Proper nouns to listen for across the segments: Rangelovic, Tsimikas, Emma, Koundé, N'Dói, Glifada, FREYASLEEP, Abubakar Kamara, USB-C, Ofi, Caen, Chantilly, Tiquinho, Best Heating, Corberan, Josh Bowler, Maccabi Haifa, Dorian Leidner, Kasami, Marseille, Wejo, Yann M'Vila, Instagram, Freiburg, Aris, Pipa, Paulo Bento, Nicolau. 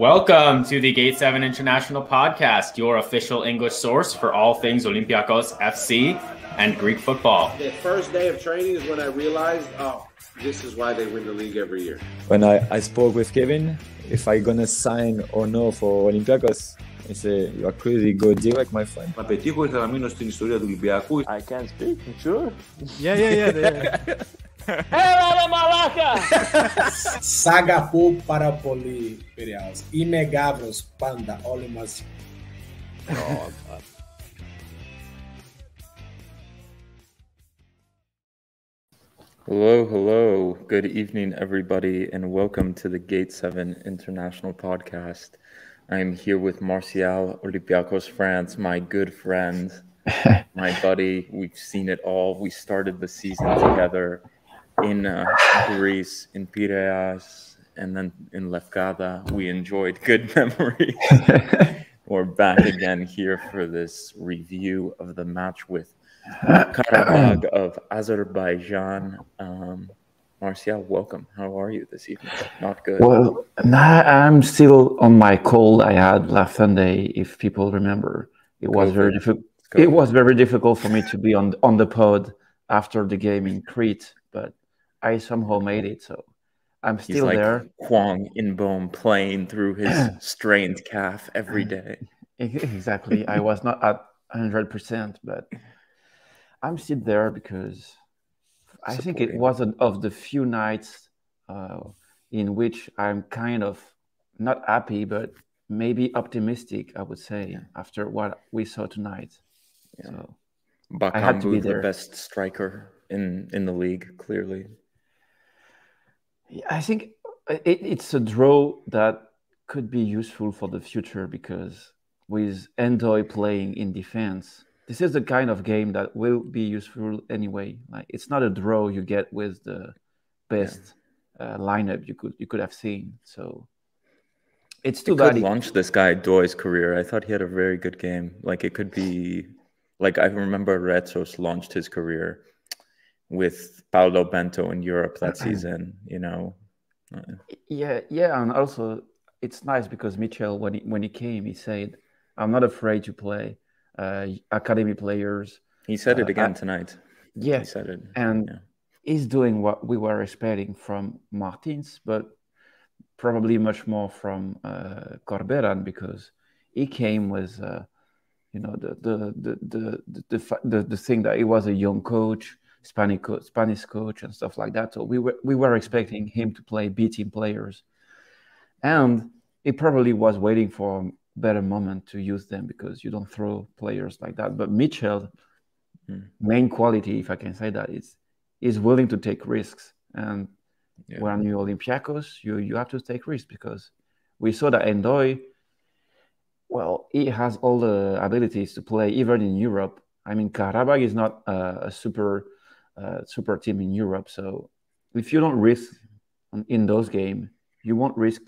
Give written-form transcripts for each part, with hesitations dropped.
Welcome to the Gate 7 International Podcast, your official English source for all things Olympiakos FC and Greek football. The first day of training is when I realized, oh, this is why they win the league every year. When I spoke with Kevin, if I'm going to sign or no for Olympiakos, he said, you are crazy, go direct, my friend. I can't speak, I'm sure. Yeah. Έλα ρε μαλάκα! Σ' αγαπώ πάρα πολύ, Πειραιάς. Είμαι γάβρος πάντα, όλοι μαζί. Hello. Good evening, everybody, and welcome to the Gate 7 International Podcast. I'm here with Martial, Olympiakos France, my good friend, my buddy. We've seen it all. We started the season together in Greece, in Piraeus, and then in Lefkada. We enjoyed good memories. We're back again here for this review of the match with Qarabag of Azerbaijan. Martial, welcome. How are you this evening? Not good. Well, I'm still on my cold I had last Sunday, if people remember. It was very difficult for me to be on the pod after the game in Crete, but I somehow made it, so I'm still there. Hwang In-beom playing through his strained calf every day. Exactly. I was not at 100%, but I'm still there because I think it was one of the few nights in which I'm kind of not happy, but maybe optimistic, I would say, after what we saw tonight. Yeah. So Bakambu, I had to be there. The best striker in the league, clearly. I think it's a draw that could be useful for the future because with N'Dói playing in defense, this is the kind of game that will be useful anyway. Like, it's not a draw you get with the best lineup you could have seen. So it's too bad. It could launch this guy N'Dói's career. I thought he had a very good game. Like, it could be. Like, I remember Retzos launched his career with Paolo Bento in Europe that season, you know. Yeah, and also it's nice because Michel, when he came, he said, I'm not afraid to play academy players. He said it again tonight. Yeah, he said it. And he's doing what we were expecting from Martins, but probably much more from Corberan, because he came with... the thing that he was a young coach, Spanish coach, and stuff like that. So we were expecting him to play B-team players, and he probably was waiting for a better moment to use them because you don't throw players like that. But Michel, main quality, if I can say that, is willing to take risks. And when you're Olympiakos, you have to take risks because we saw that N'Dói. Well, he has all the abilities to play, even in Europe. I mean, Qarabag is not a super team in Europe. So if you don't risk in those games, you won't risk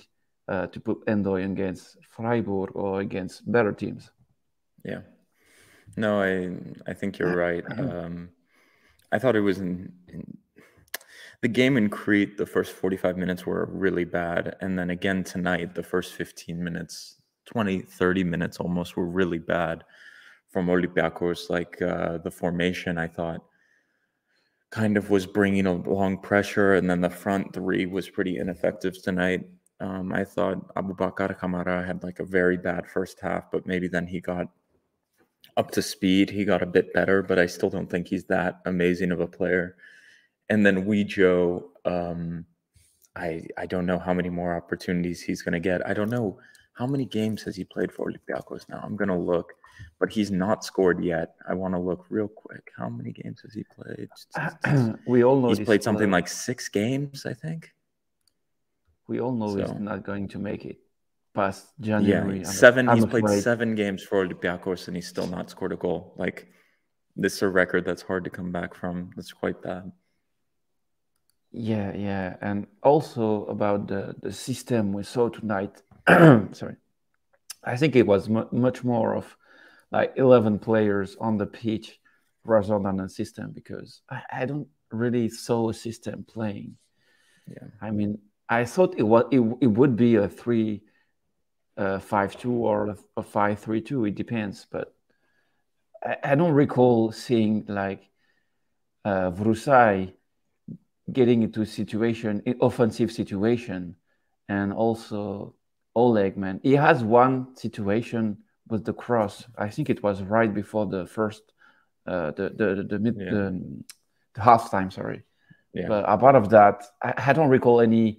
to put N'Dói against Freiburg or against better teams. Yeah. No, I think you're right. I thought it was in the game in Crete, the first 45 minutes were really bad. And then again tonight, the first 15 minutes... 20-30 minutes almost were really bad from Olympiakos. Like the formation, I thought, kind of was bringing along pressure, and then the front three was pretty ineffective tonight. I thought Abubakar Kamara had like a very bad first half, but maybe then he got up to speed. He got a bit better, but I still don't think he's that amazing of a player. And then Wejo, I don't know how many more opportunities he's going to get. I don't know. How many games has he played for Olympiakos now? I'm going to look, but he's not scored yet. I want to look real quick. How many games has he played? We all know he's played something like 6 games, I think. We all know he's not going to make it past January. Yeah, 7. He's played 7 games for Olympiakos, and he's still not scored a goal. Like, this is a record that's hard to come back from. That's quite bad. Yeah. And also about the system we saw tonight. Sorry, I think it was much more of like 11 players on the pitch rather than a system, because I don't really saw a system playing. Yeah, I mean, I thought it would be a 3 5-2 or a 5-3-2. It depends. But I don't recall seeing like Vrsaljko getting into offensive situation, and also Oleg, man, he has one situation with the cross. I think it was right before the first the halftime. Sorry, yeah. But apart of that, I don't recall any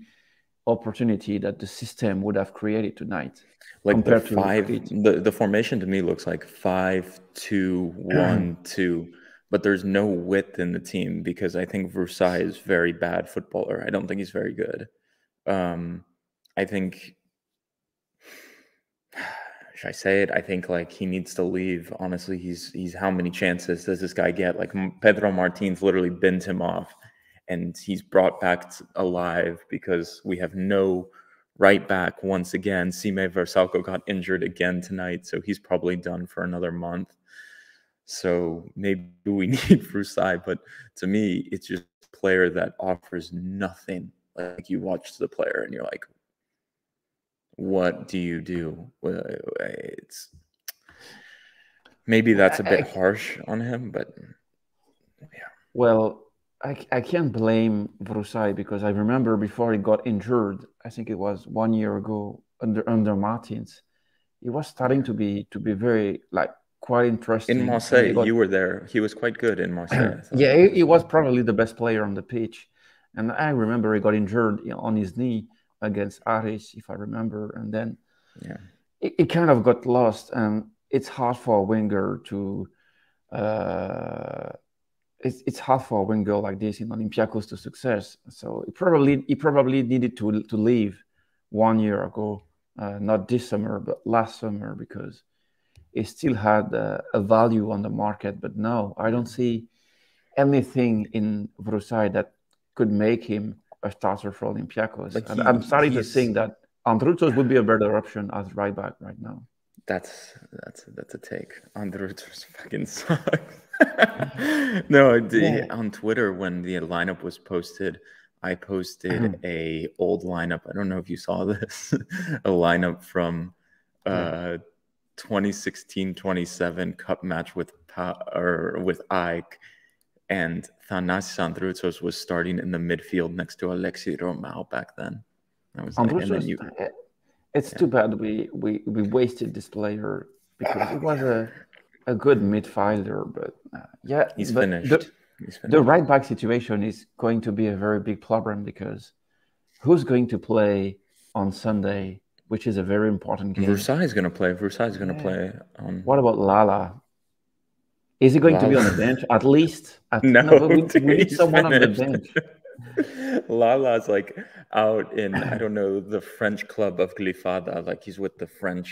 opportunity that the system would have created tonight. Like the five, the formation to me looks like 5-2-1-2. But there's no width in the team because I think Vrsaljko is very bad footballer. I don't think he's very good. I think, should I say it? I think like he needs to leave. Honestly, he's how many chances does this guy get? Like Pedro Martins literally bent him off, and he's brought back alive because we have no right back once again. Sime Vrsaljko got injured again tonight, so he's probably done for another month. So maybe we need Vrsaljko, but to me, it's just a player that offers nothing. Like you watch the player and you're like, what do you do? Well, it's maybe that's a bit harsh on him, but yeah. Well, I can't blame Vrsaljko because I remember before he got injured, I think it was 1 year ago under Martins, he was starting to be very like. Quite interesting. In Marseille, you were there. He was quite good in Marseille. Yeah, he was probably the best player on the pitch. And I remember he got injured on his knee against Aris, if I remember. And then it kind of got lost. And it's hard for a winger to... it's hard for a winger like this in Olympiakos to success. So he probably needed to leave 1 year ago. Not this summer, but last summer, because... it still had a value on the market, but no, I don't see anything in Vrsaljko that could make him a starter for Olympiakos. Like I'm starting to think that Andrutsos would be a better option as right back right now. That's a take. Andrutsos fucking sucks. No, on Twitter when the lineup was posted, I posted a old lineup. I don't know if you saw this, a lineup from. 2016-27 cup match with Aik, and Thanasis Andrutsos was starting in the midfield next to Alexis Romao back then. I was like, and then you... It's too bad we wasted this player because he was a good midfielder, but he's finished. The right back situation is going to be a very big problem because who's going to play on Sunday? Which is a very important game. Vrsaljko is going to play. Vrsaljko is going to play. What about Lala? Is he going to be on the bench? At least. We need someone on the bench. Lala's like out in, I don't know, the French club of Glifada. Like he's with the French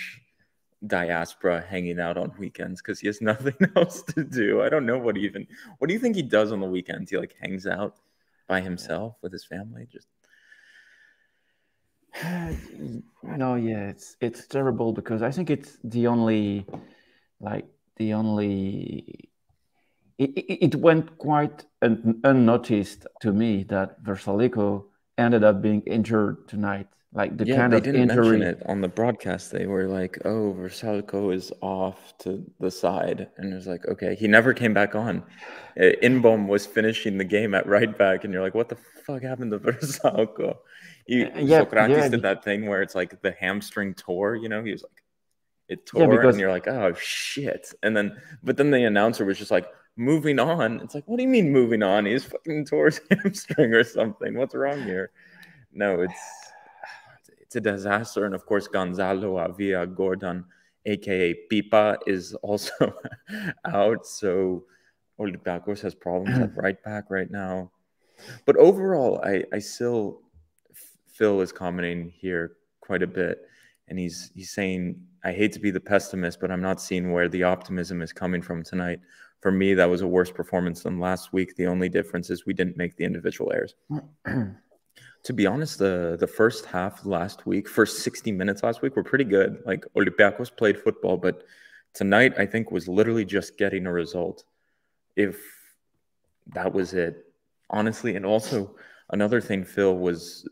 diaspora hanging out on weekends because he has nothing else to do. I don't know what do you think he does on the weekends? He like hangs out by himself with his family? Just... No, yeah, it's terrible because I think it's it went quite unnoticed to me that Vrsaljko ended up being injured tonight. Like the kind of injury. Yeah, they didn't mention it on the broadcast. They were like, "Oh, Vrsaljko is off to the side," and it was like, "Okay, he never came back on." In-beom was finishing the game at right back, and you're like, "What the fuck happened to Vrsaljko?" Sokratis did that thing where it's like the hamstring tore. You know, he was like, "It tore," and you're like, "Oh shit!" And then, but then the announcer was just like, "Moving on." It's like, "What do you mean moving on? He's fucking tore his hamstring or something. What's wrong here?" No, it's a disaster. And of course, Gonzalo Avila Gordon, aka Pipa, is also out. So Olympiakos has problems at right back right now. But overall, I still Phil is commenting here quite a bit, and he's saying, "I hate to be the pessimist, but I'm not seeing where the optimism is coming from tonight. For me, that was a worse performance than last week. The only difference is we didn't make the individual errors." To be honest, the first half last week, first 60 minutes last week were pretty good. Like Olympiakos played football, but tonight I think was literally just getting a result. If that was it, honestly. And also another thing, Phil, was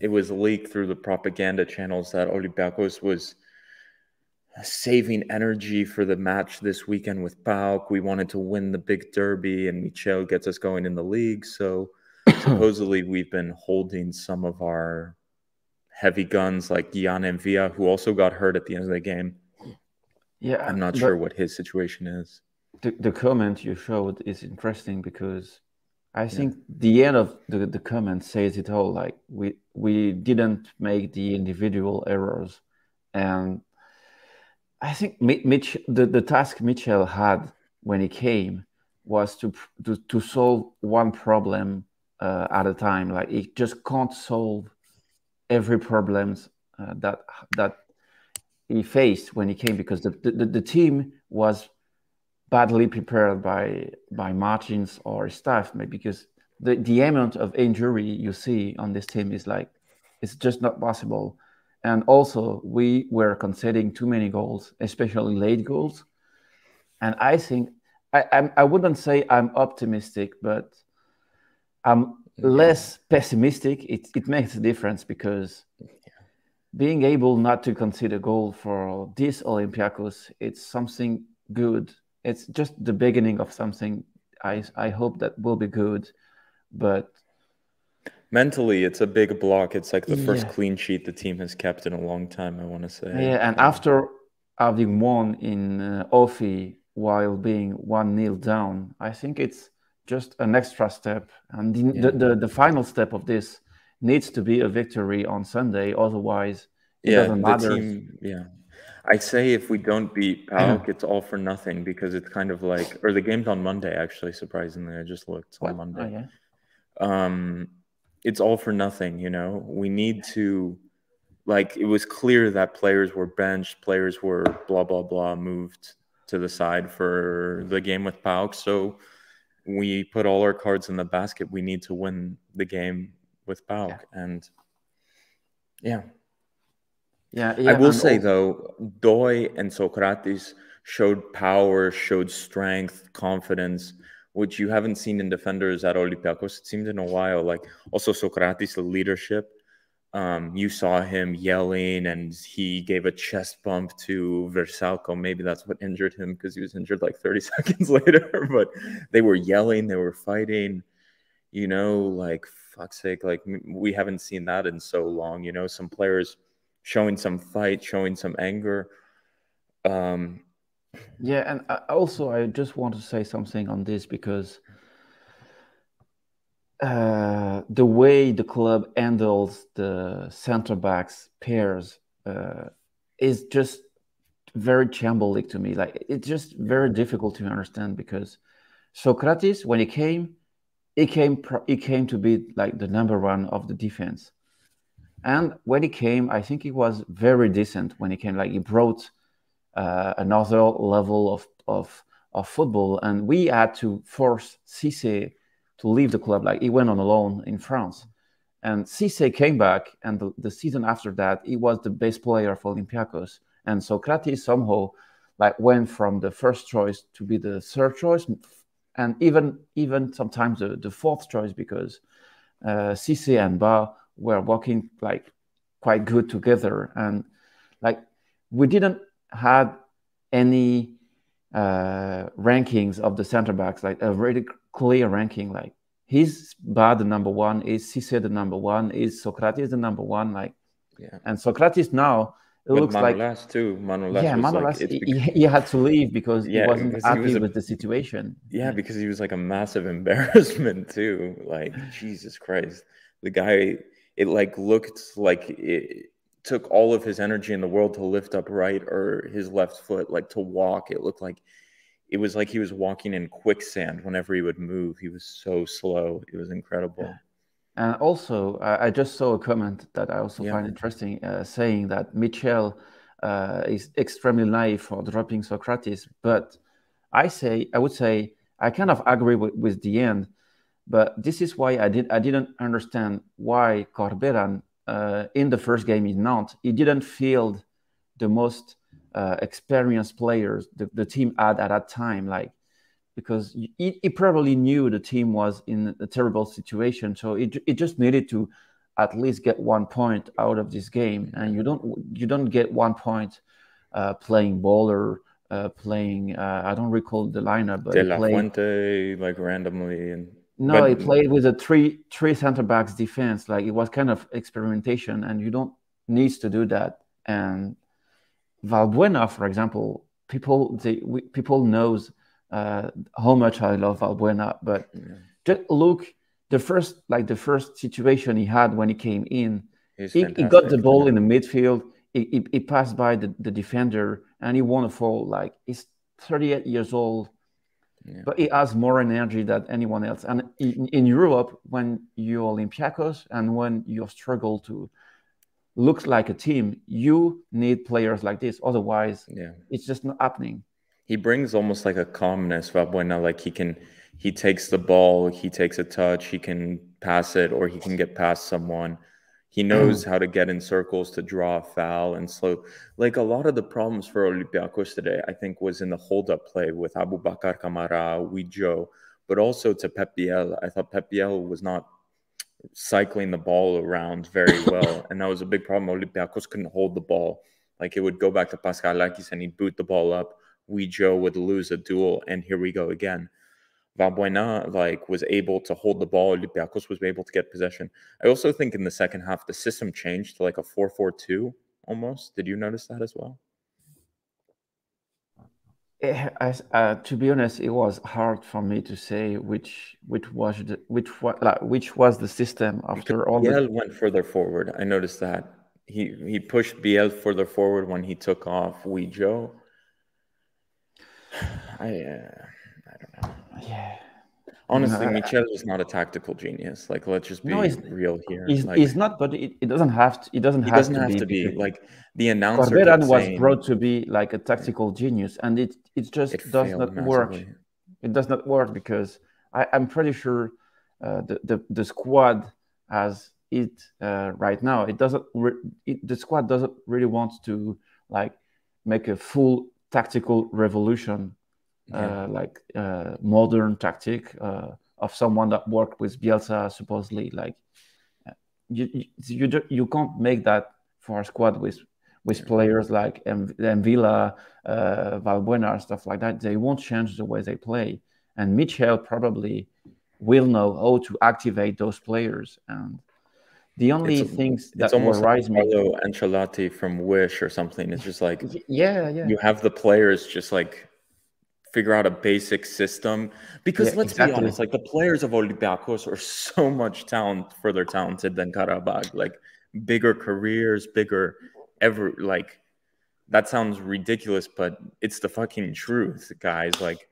it was leaked through the propaganda channels that Olympiakos was saving energy for the match this weekend with PAOK. We wanted to win the big derby, and Michel gets us going in the league. So supposedly we've been holding some of our heavy guns like Yann M'Vila, who also got hurt at the end of the game. Yeah, I'm not sure what his situation is. The comment you showed is interesting because I think the end of the comment says it all. Like we didn't make the individual errors, and I think Mitch, the task Michel had when he came was to solve one problem at a time. Like he just can't solve every problems that he faced when he came, because the team was badly prepared by Martins or staff, maybe, because the amount of injury you see on this team is like, it's just not possible. And also, we were conceding too many goals, especially late goals. And I think, I wouldn't say I'm optimistic, but I'm less pessimistic. It makes a difference, because being able not to concede a goal for this Olympiakos, it's something good. It's just the beginning of something I hope that will be good, but mentally, it's a big block. It's like the first clean sheet the team has kept in a long time, I want to say. Yeah, and after having won in Ofi while being 1-0 down, I think it's just an extra step. And the final step of this needs to be a victory on Sunday. Otherwise, it doesn't matter. I say if we don't beat PAOK, it's all for nothing, because it's kind of like, or the game's on Monday, actually, surprisingly. I just looked. It's on Monday. Oh, yeah. It's all for nothing, you know? We need to, like, it was clear that players were benched, players were blah, blah, blah, moved to the side for the game with PAOK. So we put all our cards in the basket. We need to win the game with PAOK. Yeah. And, I will say, though, N'Dói and Sokratis showed power, showed strength, confidence, which you haven't seen in defenders at Olympiakos. It seemed in a while. Like, also Sokratis, the leadership. You saw him yelling, and he gave a chest bump to Vrsaljko. Maybe that's what injured him, because he was injured like 30 seconds later. But they were yelling. They were fighting. You know, like, fuck's sake. Like, we haven't seen that in so long. You know, some players showing some fight, showing some anger. Yeah, and also I just want to say something on this, because the way the club handles the center backs pairs is just very shambolic to me. Like, it's just very difficult to understand, because Sokratis, when he came to be like the number one of the defense. And when he came, I think he was very decent when he came. Like, he brought another level of football, and we had to force Cisse to leave the club. Like, he went on a loan in France, and Cisse came back, and the season after that, he was the best player for Olympiakos. And Sokratis somehow like went from the first choice to be the third choice, and even sometimes the fourth choice, because Cisse and Ba were working like quite good together, and like we didn't had any rankings of the center backs, like a really clear ranking. Like, is Ba the number one? Is Cisse the number one? Is Sokratis the number one? Like, and Sokratis now it looks Manolas, like last two Manolas. Yeah, Manolas. Like, he had to leave because he wasn't happy with the situation. Yeah, because he was like a massive embarrassment too. Like, Jesus Christ, the guy. It like looked like it took all of his energy in the world to lift up right or his left foot, like to walk. It looked like it was like he was walking in quicksand whenever he would move. He was so slow. It was incredible. Yeah. And also, I just saw a comment that I also find interesting, saying that Michel is extremely naive for dropping Sokratis. But I would say I kind of agree with the end. But this is why I didn't understand why Corberan, in the first game in Nantes, he didn't field the most experienced players the team had at that time, like, because he probably knew the team was in a terrible situation, so it just needed to at least get 1 point out of this game. And you don't get 1 point playing Bowler, playing I don't recall the lineup, but De La Fuente like randomly. And no, but he played with a three center backs defense. Like, it was kind of experimentation, and you don't need to do that. And Valbuena, for example, people knows how much I love Valbuena, but just look. The first situation he had when he came in, he got the ball in the midfield. He passed by the defender and he won a foul. Like, he's 38 years old, but he has more energy than anyone else. And in Europe, when you're Olympiakos and when you struggle to look like a team, you need players like this. Otherwise, it's just not happening. He brings almost like a calmness, Valbuena. Like, he takes the ball, he takes a touch, he can pass it, or he can get past someone. He knows how to get in circles to draw a foul and slow. Like, a lot of the problems for Olympiakos today, I think, was in the hold-up play with Abubakar Kamara, Wejo, but also to Pep Biel. I thought Pep Biel was not cycling the ball around very well, and that was a big problem. Olympiakos couldn't hold the ball. Like, it would go back to Paschalakis, and he'd boot the ball up. Wejo would lose a duel, and here we go again. Valbuena, like, was able to hold the ball. Olympiakos was able to get possession. I also think in the second half, the system changed to like a 4-4-2 almost. Did you notice that as well? To be honest, it was hard for me to say which was the system after all. Biel went further forward. I noticed that he pushed Biel further forward when he took off Wejo. I don't know. Yeah. Honestly, Michel is not a tactical genius. Like, let's just be real here. He's not, but it doesn't have to. It doesn't have to be. Like, the announcer Corberan was brought to be like a tactical genius, and it just does not work. It does not work because I'm pretty sure the squad has it right now. The squad doesn't really want to like make a full tactical revolution. Modern tactic of someone that worked with Bielsa, supposedly. Like, you can't make that for a squad with players like M'Vila, Valbuena, stuff like that. They won't change the way they play, and Michel probably will know how to activate those players. And the only things that rise me, Ancelotti from Wish or something. It's just like you have the players just like figure out a basic system, because let's be honest, like, the players of Olympiakos are so much further talented than Qarabag, like bigger careers, like, that sounds ridiculous, but it's the fucking truth, guys. Like,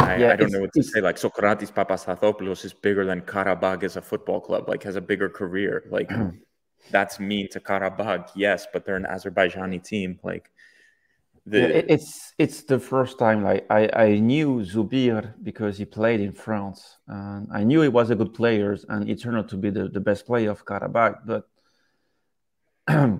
I don't know what to say. Like, Sokratis Papastathopoulos is bigger than Qarabag as a football club, like, has a bigger career. Like, that's mean to Qarabag, yes, but they're an Azerbaijani team. Like, it's the first time, like, I knew Zubir because he played in France, and I knew he was a good player, and he turned out to be the best player of Qarabag. But I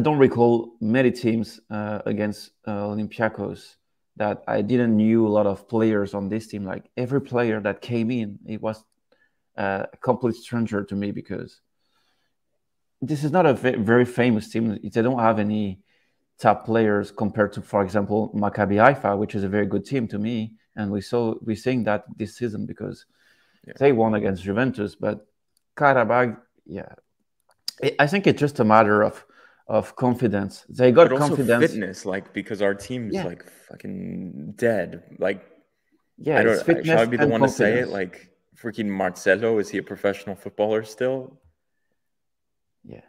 don't recall many teams against Olympiakos that I didn't knew a lot of players on this team. Like, every player that came in, it was a complete stranger to me, because this is not a very famous team. They don't have any top players compared to, for example, Maccabi Haifa, which is a very good team to me, and we're seeing that this season because they won against Juventus. But Qarabag, I think it's just a matter of confidence. They got confidence, also fitness, like, because our team is like fucking dead. Like, I don't. Should I be the one to say it? Like, freaking Marcelo, is he a professional footballer still? Yeah,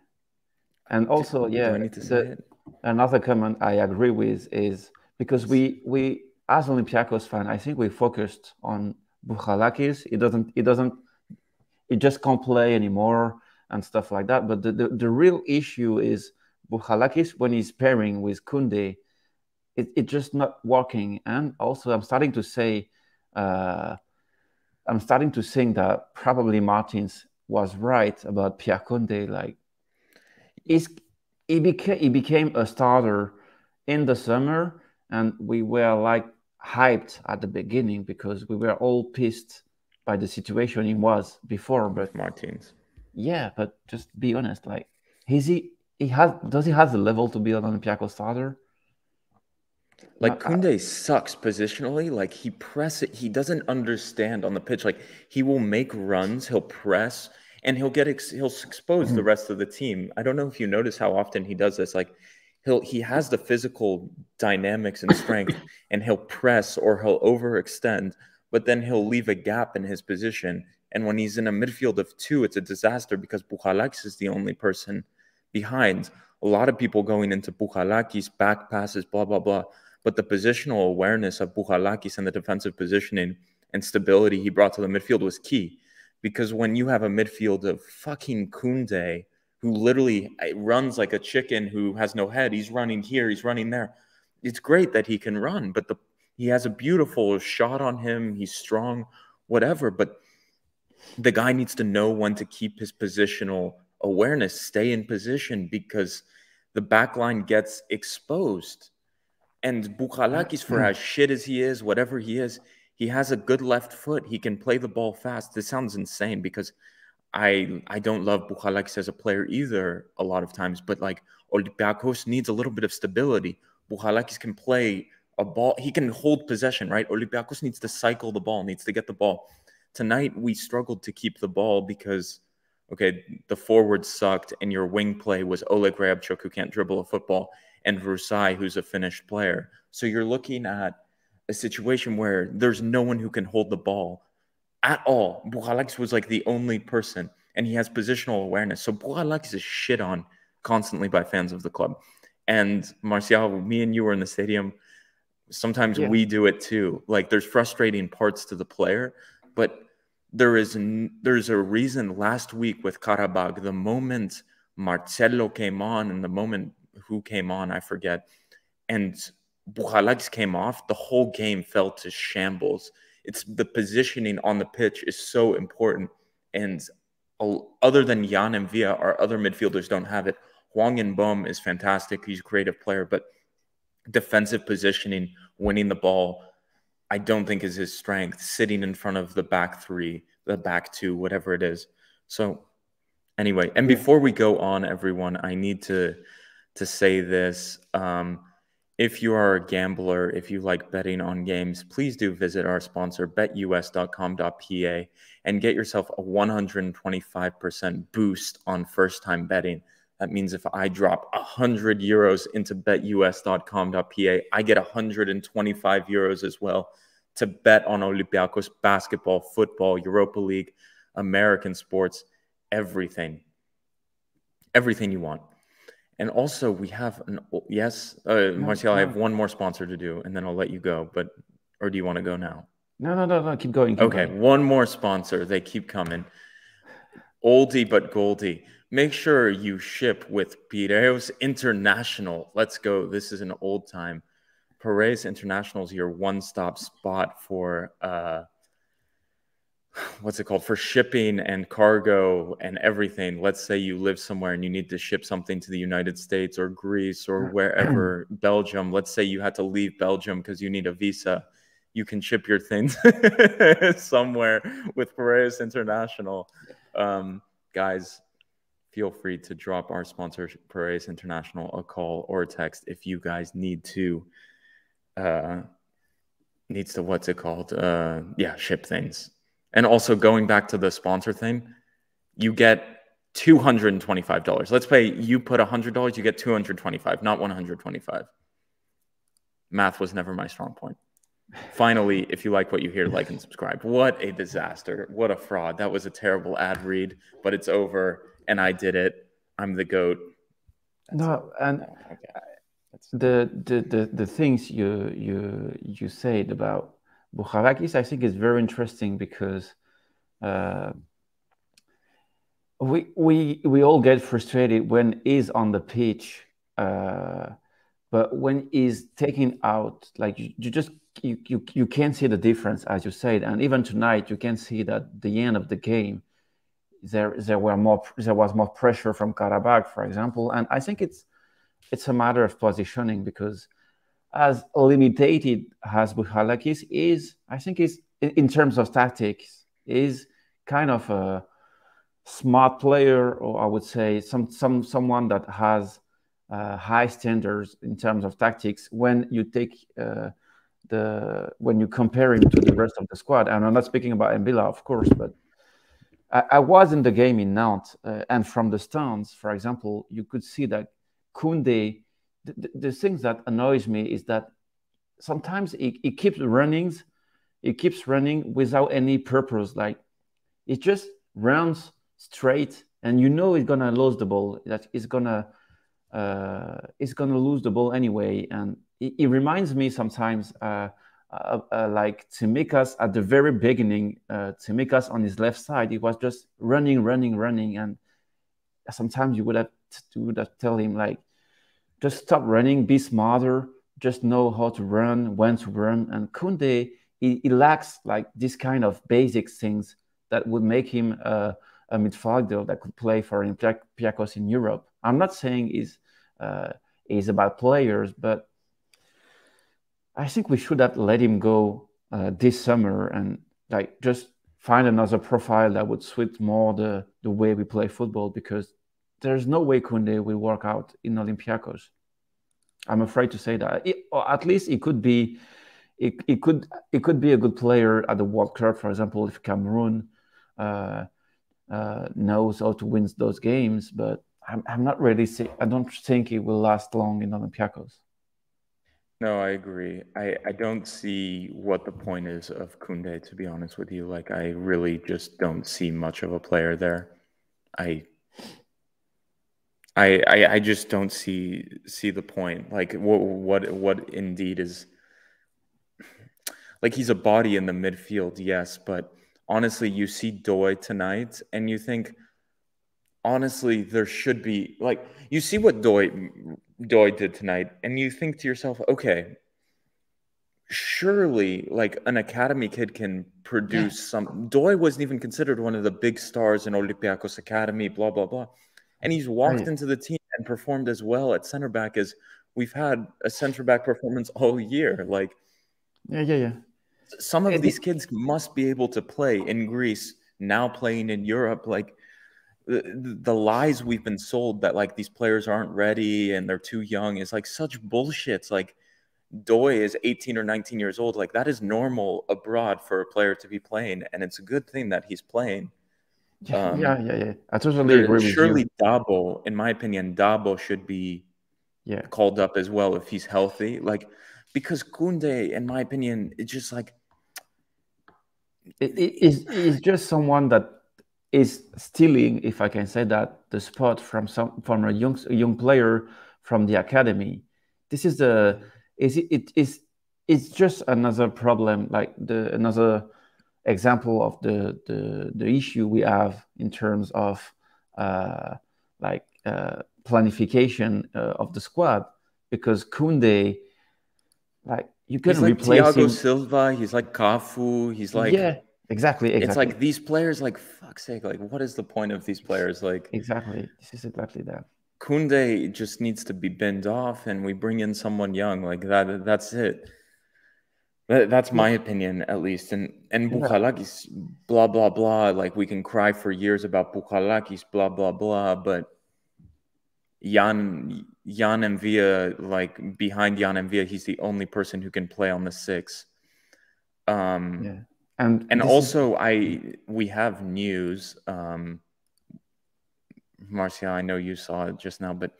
and also, do I need to say it? Another comment I agree with is because we as Olympiakos fan, I think we focused on Buchalakis. It just can't play anymore and stuff like that. But the real issue is Buchalakis when he's pairing with Koundé. It's just not working. And also, I'm starting to think that probably Martins was right about Pierre Koundé. Like, he became a starter in the summer, and we were like hyped at the beginning because we were all pissed by the situation he was before. But Martins, Yeah, but just be honest. Like, is he has does he have the level to be an Olympiakos starter? Like, Koundé sucks positionally. Like, he presses it. He doesn't understand on the pitch. Like, he will make runs. He'll press, and he'll expose the rest of the team. I don't know if you notice how often he does this. Like, he has the physical dynamics and strength, and he'll press or he'll overextend, but then he'll leave a gap in his position. And when he's in a midfield of two, it's a disaster because Paschalakis is the only person behind. A lot of people going into Paschalakis, back passes, blah, blah, blah. But the positional awareness of Paschalakis and the defensive positioning and stability he brought to the midfield was key. Because when you have a midfield of fucking Koundé, who literally runs like a chicken who has no head, he's running here, he's running there. It's great that he can run, but he has a beautiful shot on him, he's strong, whatever. But the guy needs to know when to keep his positional awareness, stay in position, because the back line gets exposed. And Paschalakis, for as shit as he is, whatever he is, he has a good left foot. He can play the ball fast. This sounds insane because I don't love Paschalakis as a player either a lot of times, but like Olympiakos needs a little bit of stability. Paschalakis can play a ball. He can hold possession, right? Olympiakos needs to cycle the ball, needs to get the ball. Tonight, we struggled to keep the ball because, okay, the forwards sucked and your wing play was Oleg Rayabchuk, who can't dribble a football, and Vrsaljko, who's a Finnish player. So you're looking at a situation where there's no one who can hold the ball at all. Paschalakis was like the only person, and he has positional awareness. So Paschalakis is shit on constantly by fans of the club. And Martial, me and you were in the stadium. Sometimes we do it too. Like, there's frustrating parts to the player, but there's a reason last week with Qarabag, the moment Marcelo came on and the moment who came on, I forget, and Paschalakis came off, the whole game fell to shambles. It's the positioning on the pitch is so important. And other than Yann M'Vila, our other midfielders don't have it. Hwang In-beom is fantastic. He's a creative player, but defensive positioning, winning the ball, I don't think is his strength, sitting in front of the back three, the back two, whatever it is. So anyway, and before we go on, everyone, I need to say this. If you are a gambler, if you like betting on games, please do visit our sponsor, betus.com.pa, and get yourself a 125% boost on first-time betting. That means if I drop 100 euros into betus.com.pa, I get 125 euros as well to bet on Olympiakos basketball, football, Europa League, American sports, everything. Everything you want. And also we have an Martial, I have one more sponsor to do and then I'll let you go, or do you want to go now? No, keep going. Keep going. One more sponsor. They keep coming. Oldie but goldie. Make sure you ship with Piraeus International. Let's go. This is an old time. Piraeus International is your one-stop spot for, for shipping and cargo and everything. Let's say you live somewhere and you need to ship something to the United States or Greece or wherever, Belgium. Let's say you had to leave Belgium because you need a visa. You can ship your things somewhere with Piraeus International. Guys, feel free to drop our sponsor, Piraeus International, a call or a text if you guys need to, ship things. And also going back to the sponsor thing, you get $225. Let's play, you put $100, you get $225, not $125. Math was never my strong point. Finally, if you like what you hear, like and subscribe. What a disaster. What a fraud. That was a terrible ad read, but it's over. And I did it. I'm the GOAT. The things you said about Paschalakis, I think, is very interesting because we all get frustrated when he's on the pitch, but when he's taken out, like you can't see the difference, as you said, and even tonight you can see that at the end of the game. There was more pressure from Qarabag, for example, and I think it's a matter of positioning because as limited as Paschalakis is, I think is in terms of tactics is kind of a smart player, or I would say someone that has high standards in terms of tactics when you take when you compare him to the rest of the squad. And I'm not speaking about M'Vila, of course, but I was in the game in Nantes, and from the stands, for example, you could see that Koundé, the things that annoys me is that sometimes he keeps running, without any purpose. Like, it just runs straight, and you know it's gonna lose the ball. That it's gonna lose the ball anyway. And it reminds me sometimes like Tsimikas at the very beginning. Tsimikas on his left side, he was just running, and sometimes you would have to tell him, like, just stop running, be smarter, just know how to run, when to run. And Koundé, he lacks like this kind of basic things that would make him a midfielder that could play for Olympiakos in Europe. I'm not saying he's about players, but I think we should have let him go this summer and like just find another profile that would suit more the way we play football, because there's no way Koundé will work out in Olympiakos. I'm afraid to say that. Or at least he could be, it could be a good player at the World Cup, for example, if Cameroon knows how to win those games. But I'm not really. I don't think he will last long in Olympiakos. No, I agree. I don't see what the point is of Koundé, to be honest with you. Like, I really just don't see much of a player there. I just don't see the point. Like, what indeed is. Like, he's a body in the midfield, yes, but honestly, you see N'Dói tonight, and you think, honestly, there should be, like, you see what N'Dói did tonight, and you think to yourself, okay, surely, like, an academy kid can produce some. N'Dói wasn't even considered one of the big stars in Olympiakos Academy, blah, blah, blah. And he's walked into the team and performed as well at center back as we've had a center back performance all year. Like, yeah. Some of these kids must be able to play in Greece, now playing in Europe. Like, the lies we've been sold that, like, these players aren't ready and they're too young is, like, such bullshit. Like, N'Dói is 18 or 19 years old. Like, that is normal abroad for a player to be playing, and it's a good thing that he's playing. Yeah. I totally agree with you. Surely Dabo, in my opinion, Dabo should be called up as well if he's healthy. Like, because Koundé, in my opinion, it's just like... It's just someone that is stealing, if I can say that, the spot from a young player from the academy. This is it's just another problem, like another example of the issue we have in terms of planification of the squad, because Koundé, like, you can replace him. He's like Thiago Silva, he's like Cafu, he's like... Yeah, exactly. It's like these players, like, fuck's sake, like, what is the point of these players? Like, exactly. This is exactly that. Koundé just needs to be binned off, and we bring in someone young. Like, that's it. That's my opinion, at least. And Paschalakis, blah, blah, blah. Like, we can cry for years about Paschalakis, blah, blah, blah, but... Yann M'Vila, like, behind Yann M'Vila, he's the only person who can play on the six. And also, we have news. Marcia, I know you saw it just now, but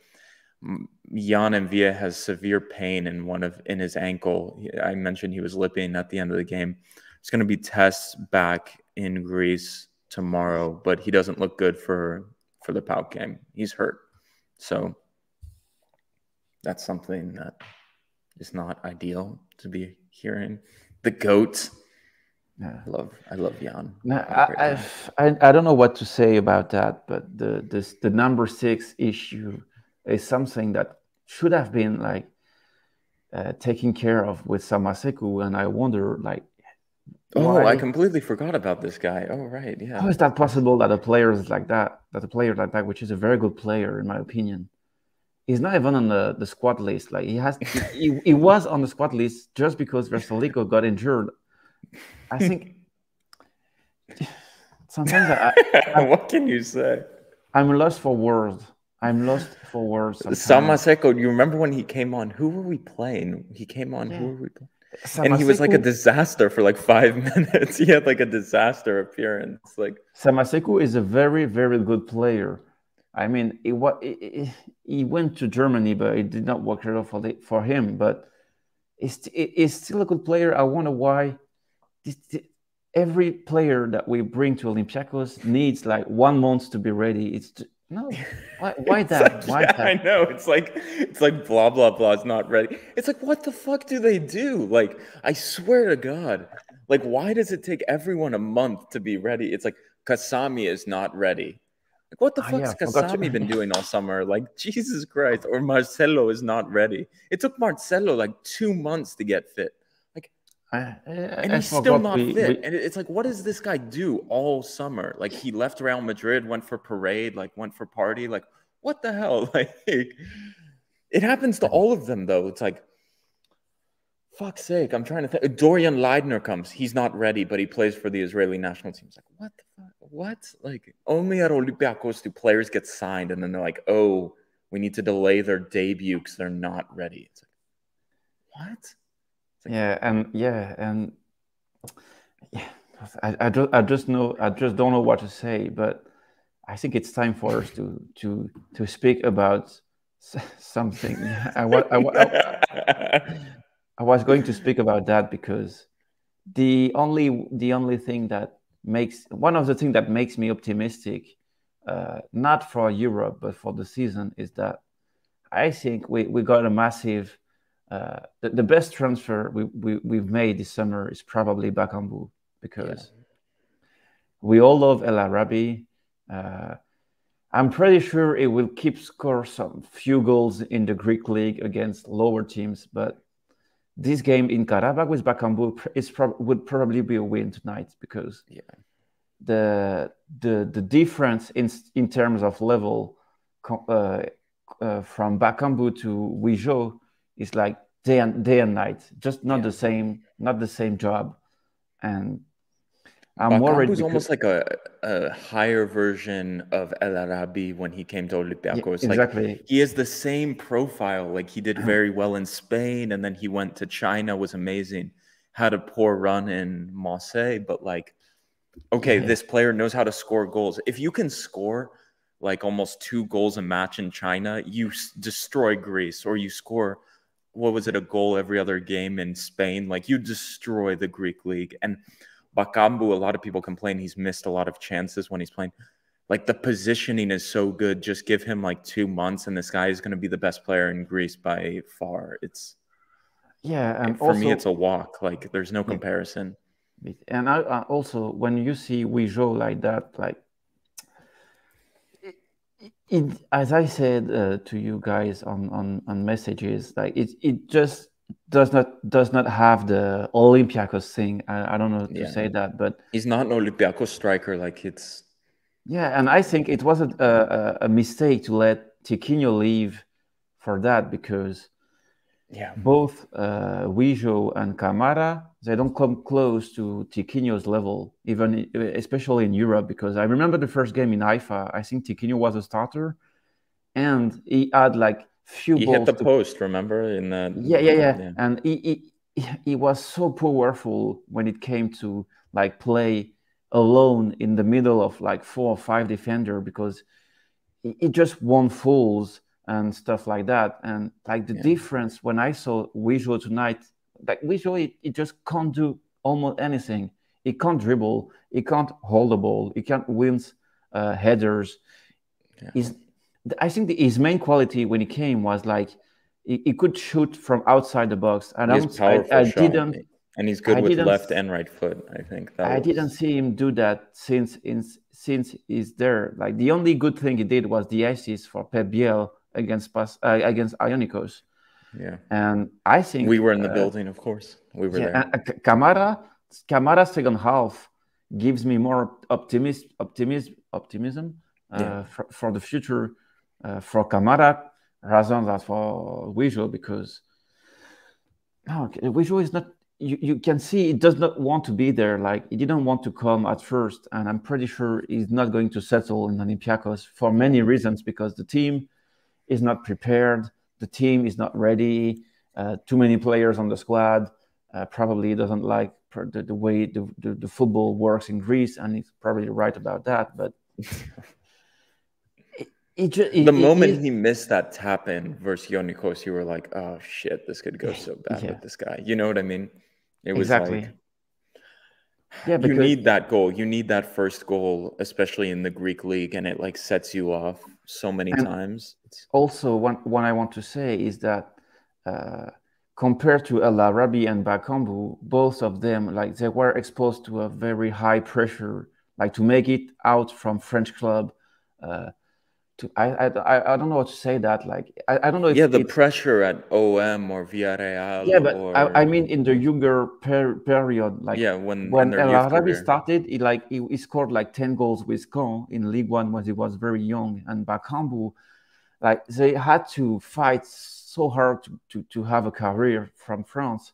Yann M'Vila has severe pain in his ankle. I mentioned he was limping at the end of the game. It's going to be tests back in Greece tomorrow, but he doesn't look good for the PAOK game. He's hurt. So that's something that is not ideal to be hearing. The GOAT. Yeah. I love Yann. No, I don't know what to say about that, but the number 6 issue is something that should have been, like, taken care of with Samaseku, and I wonder, like, why? I completely forgot about this guy. Oh, right, yeah. How is that possible that a player like that, which is a very good player in my opinion, he's not even on the squad list? Like, he was on the squad list just because Vrsaljko got injured. I think sometimes I what can you say? I'm lost for words. Samaseko, you remember when he came on? Who were we playing? He came on. Yeah. Who were we playing? Samaseko, and he was like a disaster for like 5 minutes. He had like a disaster appearance. Like Samaseko is a very, very good player. I mean, he went to Germany, but it did not work out for him. But it's still a good player. I wonder why every player that we bring to Olympiakos needs like 1 month to be ready. No, why that? Like, why that? I know. It's like blah blah blah is not ready. It's like, what the fuck do they do? Like, I swear to God, like, why does it take everyone a month to be ready? It's like Kasami is not ready. Like, what the fuck's Kasami been doing all summer? Like, Jesus Christ. Or Marcelo is not ready. It took Marcelo like 2 months to get fit. Like, and he's still not fit. And it's like, what does this guy do all summer? Like, he left Real Madrid, went for parade, like, went for party. Like, what the hell? Like, it happens to all of them, though. It's like, fuck's sake, I'm trying to think. Dorian Leidner comes. He's not ready, but he plays for the Israeli national team. It's like, what the fuck? What? Like, only at Olympiakos do players get signed, and then they're like, oh, we need to delay their debut because they're not ready. It's like, what? I just don't know what to say, but I think it's time for us to speak about something. I was going to speak about that because the only thing that makes me optimistic, not for Europe but for the season, is that I think we got a massive. The best transfer we've made this summer is probably Bakambu, because we all love El Arabi. I'm pretty sure it will keep score some few goals in the Greek league against lower teams, but this game in Qarabag with Bakambu would probably be a win tonight, because the difference in terms of level from Bakambu to Wejo is like day and night, just not the same job. And I'm worried. It was almost like a higher version of El Arabi when he came to Olympiakos. Yeah, exactly. Like, he has the same profile. Like, he did very well in Spain, and then he went to China, was amazing. Had a poor run in Marseille, but like, okay, this player knows how to score goals. If you can score like almost 2 goals a match in China, you destroy Greece, or you score, what was it, a goal every other game in Spain? Like, you destroy the Greek league. And Bakambu, a lot of people complain he's missed a lot of chances when he's playing. Like, the positioning is so good. Just give him like 2 months, and this guy is going to be the best player in Greece by far. It's for me, it's a walk. Like, there's no comparison. And I also, when you see Wejo like that, like, as I said to you guys on messages, like, it just does not have the Olympiakos thing. I don't know to say that, but he's not an Olympiakos striker. Like, it's and I think it was a mistake to let Tiquinho leave for that, because both Wejo and Kamara, they don't come close to Tiquinho's level, especially in Europe, because I remember the first game in Haifa, I think Tiquinho was a starter, and he had like few balls. He hit the post, remember? In the... Yeah. And he was so powerful when it came to like play alone in the middle of like 4 or 5 defender, because he just won fouls and stuff like that. And like the difference when I saw Wejo tonight, like, visually, he just can't do almost anything. He can't dribble. He can't hold the ball. He can't win headers. I think his main quality when he came was like he could shoot from outside the box. And I didn't. And he's good with left and right foot. I think that didn't see him do that since he's there. Like, the only good thing he did was the assist for Pep Biel against Ionikos. Yeah, and I think we were in the building, of course. We were there. Kamara's second half gives me more optimism for the future for Kamara rather than for Wejo, because Wejo is not. you can see he does not want to be there. Like, he didn't want to come at first, and I'm pretty sure he's not going to settle in Olympiakos for many reasons, because the team is not prepared, the team is not ready, too many players on the squad, probably doesn't like the way the football works in Greece, and he's probably right about that, but... The moment he missed that tap-in versus Ionikos, you were like, oh, shit, this could go so bad with this guy. You know what I mean? It was like, because... you need that goal. You need that first goal, especially in the Greek league, and it like sets you off so many times. Also, what I want to say is that compared to El Arabi and Bakambu, both of them, like, they were exposed to a very high pressure, like to make it out from French club, I don't know what to say that, like, I don't know if the pressure at OM or Villarreal but or... I mean in the younger period, like when El Arabi started, he scored like 10 goals with Caen in Ligue 1 when he was very young, and Bakambu, like, they had to fight so hard to have a career from France,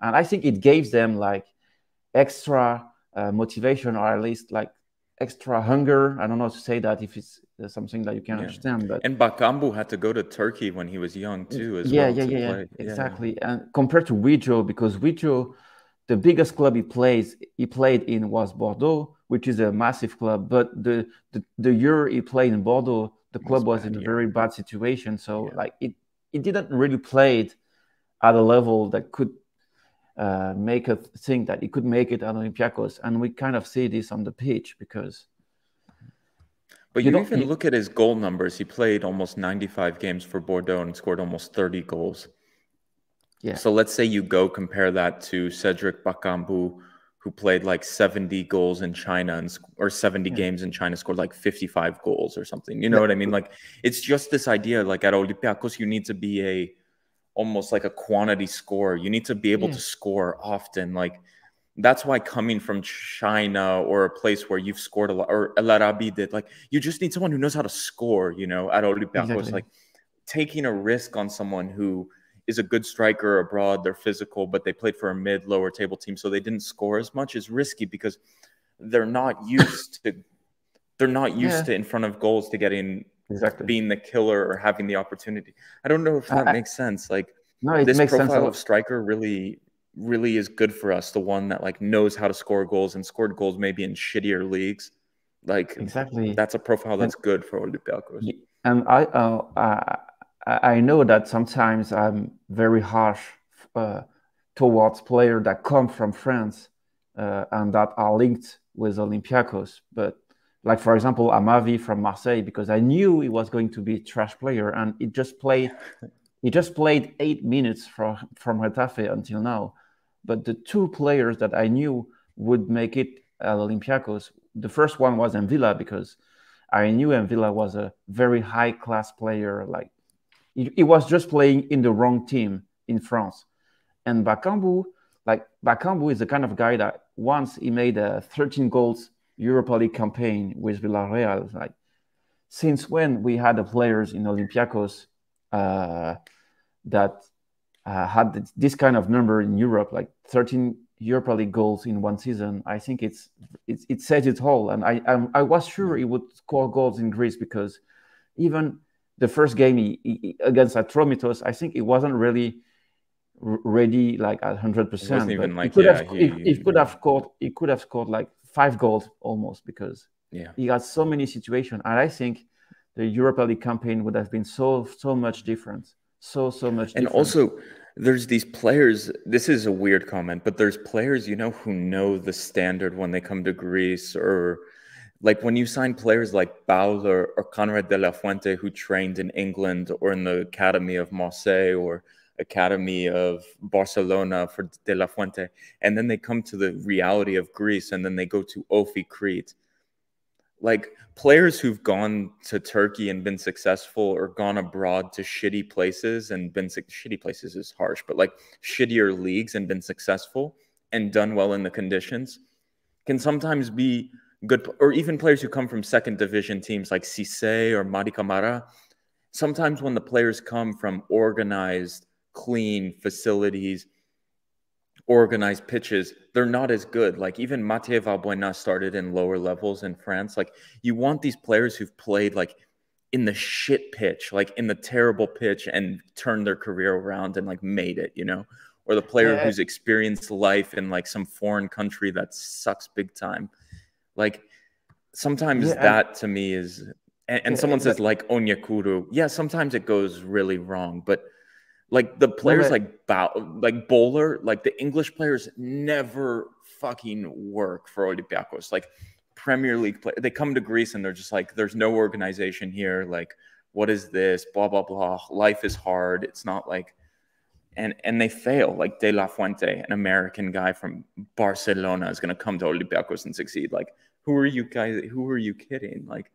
and I think it gave them like extra motivation, or at least like extra hunger. I don't know how to say that if it's something that you can understand. But and Bakambu had to go to Turkey when he was young too, as well. Exactly. Yeah. And compared to Wejo, because Wejo, the biggest club he played in was Bordeaux, which is a massive club. But the year he played in Bordeaux, the club was in a very bad situation. So like it didn't really play it at a level that could make us think that he could make it at Olympiakos, and we kind of see this on the pitch because. But you even look at his goal numbers. He played almost 95 games for Bordeaux and scored almost 30 goals. Yeah. So let's say you compare that to Cedric Bakambu, who played like 70 goals in China or 70 games in China, scored like 55 goals or something. You know what I mean? Like, it's just this idea. Like, at Olympiakos, you need to be almost like a quantity scorer. You need to be able to score often. Like, that's why coming from China or a place where you've scored a lot, or El Arabi did, like, you just need someone who knows how to score, you know, at Olympiakos. Exactly. Like, taking a risk on someone who is a good striker abroad, they're physical, but they played for a mid-lower table team, so they didn't score as much, is risky because they're not used to, in front of goals to getting... Exactly. Being the killer or having the opportunity. I don't know if that makes sense. Like, no, this profile of striker really, really is good for us. The one that like knows how to score goals and scored goals maybe in shittier leagues. Like, exactly, that's a profile that's good for Olympiakos. And I know that sometimes I'm very harsh towards players that come from France and that are linked with Olympiakos, but. Like, for example, Amavi from Marseille, because I knew he was going to be a trash player, and he just played 8 minutes from Getafe until now. But the two players that I knew would make it at Olympiakos, the first one was M'Vila, because I knew M'Vila was a very high-class player. Like, he was just playing in the wrong team in France. And Bakambu, like, Bakambu is the kind of guy that once he made 13 goals Europa League campaign with Villarreal. Like, since when we had the players in Olympiakos that had this kind of number in Europe, like 13 Europa League goals in one season? I think it says it all. And I was sure he would score goals in Greece, because even the first game he against Atromitos, I think it wasn't really ready, like at 100%. Even like, he could have scored like 5 goals almost, because he got so many situations, and I think the Europa League campaign would have been so much different, so much different. And also, there's these players. This is a weird comment, but there's players, you know, who know the standard when they come to Greece, or like when you sign players like Bowler or Conrad de la Fuente, who trained in England or in the academy of Marseille or academy of Barcelona for De La Fuente, and then they come to the reality of Greece, and then they go to Ofi, Crete. Like, players who've gone to Turkey and been successful, or gone abroad to shitty places and been shitty places is harsh, but like shittier leagues and been successful and done well in the conditions, can sometimes be good. Or even players who come from second division teams like Cisse or Mari Kamara, sometimes when the players come from organized, clean facilities, organized pitches, they're not as good. Like even Mathieu Valbuena started in lower levels in France. Like you want these players who've played like in the shit pitch, like in the terrible pitch, and turned their career around and like made it, you know, or the player who's experienced life in like some foreign country that sucks big time. Like sometimes that to me is, and someone says like Onyekuru. Yeah. Sometimes it goes really wrong, but like the players like Bowler, like the English players never fucking work for Olympiakos. Like Premier League play, they come to Greece and they're just like, there's no organization here. Like, what is this? Blah, blah, blah. Life is hard. It's not like, and they fail. Like De La Fuente, an American guy from Barcelona, is going to come to Olympiakos and succeed. Like, who are you guys? Who are you kidding? Like,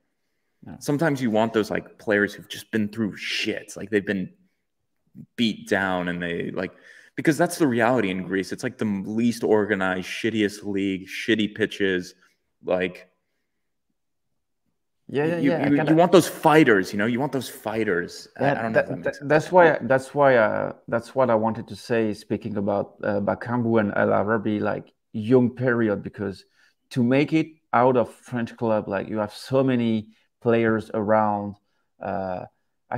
sometimes you want those like players who've just been through shit. Like they've been beat down and they like, because that's the reality in Greece. It's like the least organized, shittiest league, shitty pitches. Like, you want those fighters, you know, you want those fighters. I don't know that's what I wanted to say, speaking about Bakambu and El Arabi, like young period, because to make it out of French club, like you have so many players around. I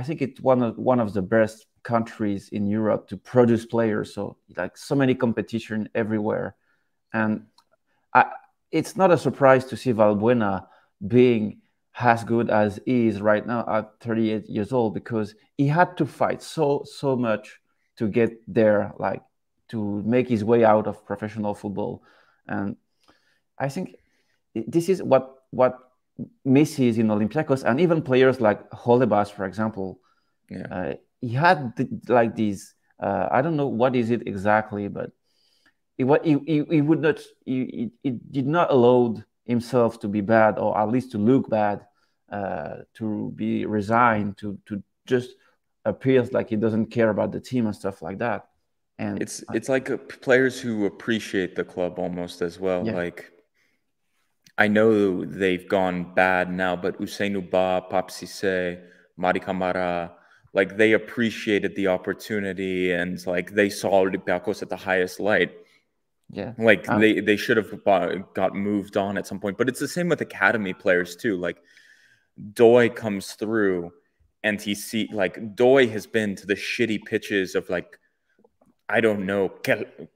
think it's one of the best countries in Europe to produce players. So like so many competition everywhere. And it's not a surprise to see Valbuena being as good as he is right now at 38 years old, because he had to fight so much to get there, like to make his way out of professional football. And I think this is what Messi is in Olympiakos, and even players like Holebas, for example. Yeah. He had like these, I don't know what is it exactly, but he did not allow himself to be bad, or at least to look bad, to be resigned, to just appear like he doesn't care about the team and stuff like that. And it's like players who appreciate the club almost as well. Yeah. Like I know they've gone bad now, but Usain Ouba, Pape Cisse, Mari Kamara, like they appreciated the opportunity and like they saw Olympiakos at the highest light. Yeah, like they should have got moved on at some point. But it's the same with academy players too. Like N'Dói comes through, and he see like N'Dói has been to the shitty pitches of like I don't know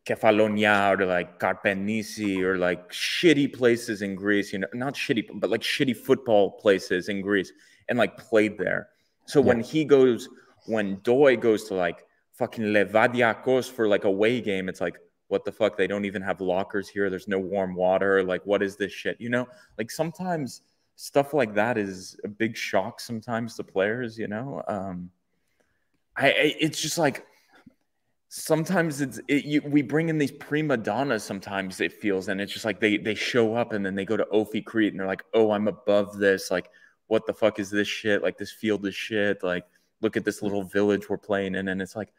Kefalonia or like Karpenisi or like shitty places in Greece. You know, not shitty, but like shitty football places in Greece, and like played there. So when N'Dói goes to like fucking Levadiakos for like away game, it's like, what the fuck? They don't even have lockers here. There's no warm water. Like, what is this shit? You know, like sometimes stuff like that is a big shock sometimes to players, you know? It's just like, sometimes we bring in these prima donnas sometimes it feels, and it's just like they show up and then they go to Ofi Crete and they're like, oh, I'm above this. Like, what the fuck is this shit? Like, this field is shit. Like, look at this little village we're playing in. And it's like,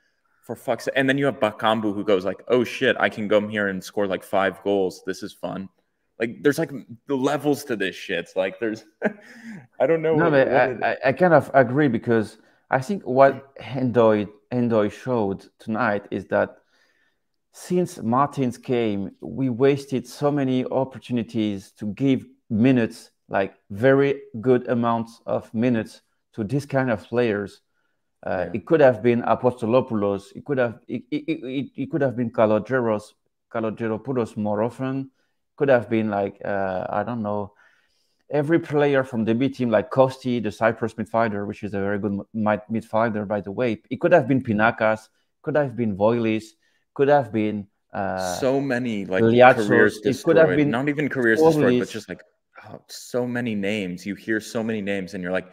for fuck's sake. And then you have Bakambu who goes like, oh shit, I can come here and score like 5 goals. This is fun. Like there's like the levels to this shit. Like there's, I don't know. No, but I kind of agree, because I think what N'Dói showed tonight is that since Martins came, we wasted so many opportunities to give minutes, like very good amounts of minutes to this kind of players. It could have been Apostolopoulos. It could have been Kalogeropoulos more often. Could have been like I don't know, every player from the B team like Kosti, the Cyprus midfielder, which is a very good midfielder by the way. It could have been Pinakas. Could have been Voilis. Could have been so many like Liatzos. Careers destroyed. It could have been not even careers destroyed, but just like so many names. You hear so many names, and you're like,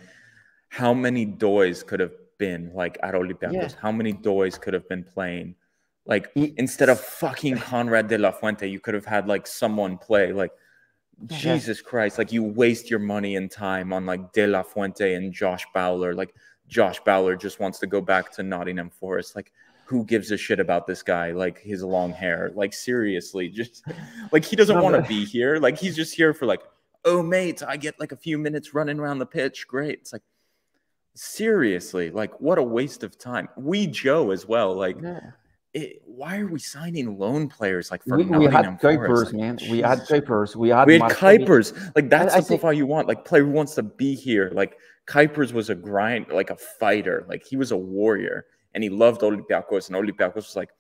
how many N'Dóis could have been like at Olympiacos? How many N'Dóis could have been playing? Like instead of fucking Conrad de la Fuente, you could have had like someone play. Like Jesus Christ, like you waste your money and time on like de la Fuente and Josh Bowler. Like Josh Bowler just wants to go back to Nottingham Forest. Like who gives a shit about this guy? Like his long hair. Like seriously, just like he doesn't want to be here. Like he's just here for like, oh mate, I get like a few minutes running around the pitch. Great. It's like, seriously, like what a waste of time. Joe as well, like why are we signing loan players like Fernandinho? We had Kuipers, man. We had Kuipers. We had Kuipers. Like, that's the profile you want. Like, player who wants to be here. Like, Kuipers was a grind, like a fighter. Like, he was a warrior, and he loved Olympiakos. And Olympiakos was like,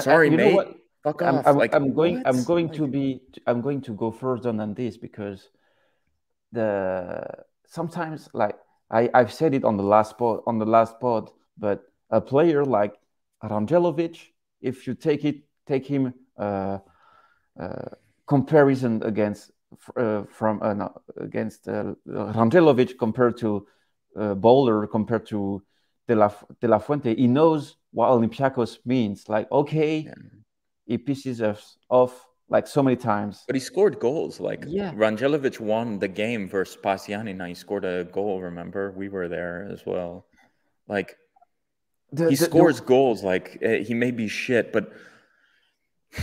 sorry, mate. Fuck off. I'm going to go further than this, because sometimes, like, I've said it on the last pod, but a player like Rangelovic, if you take him comparison against Rangelovic compared to Bowler, compared to De La Fuente, he knows what Olympiakos means. Like, okay, yeah, he pisses us off like so many times, but he scored goals. Like, yeah, Rangelovic won the game versus Pasianina. He scored a goal. Remember, we were there as well. Like, he scores goals. Like, he may be shit, but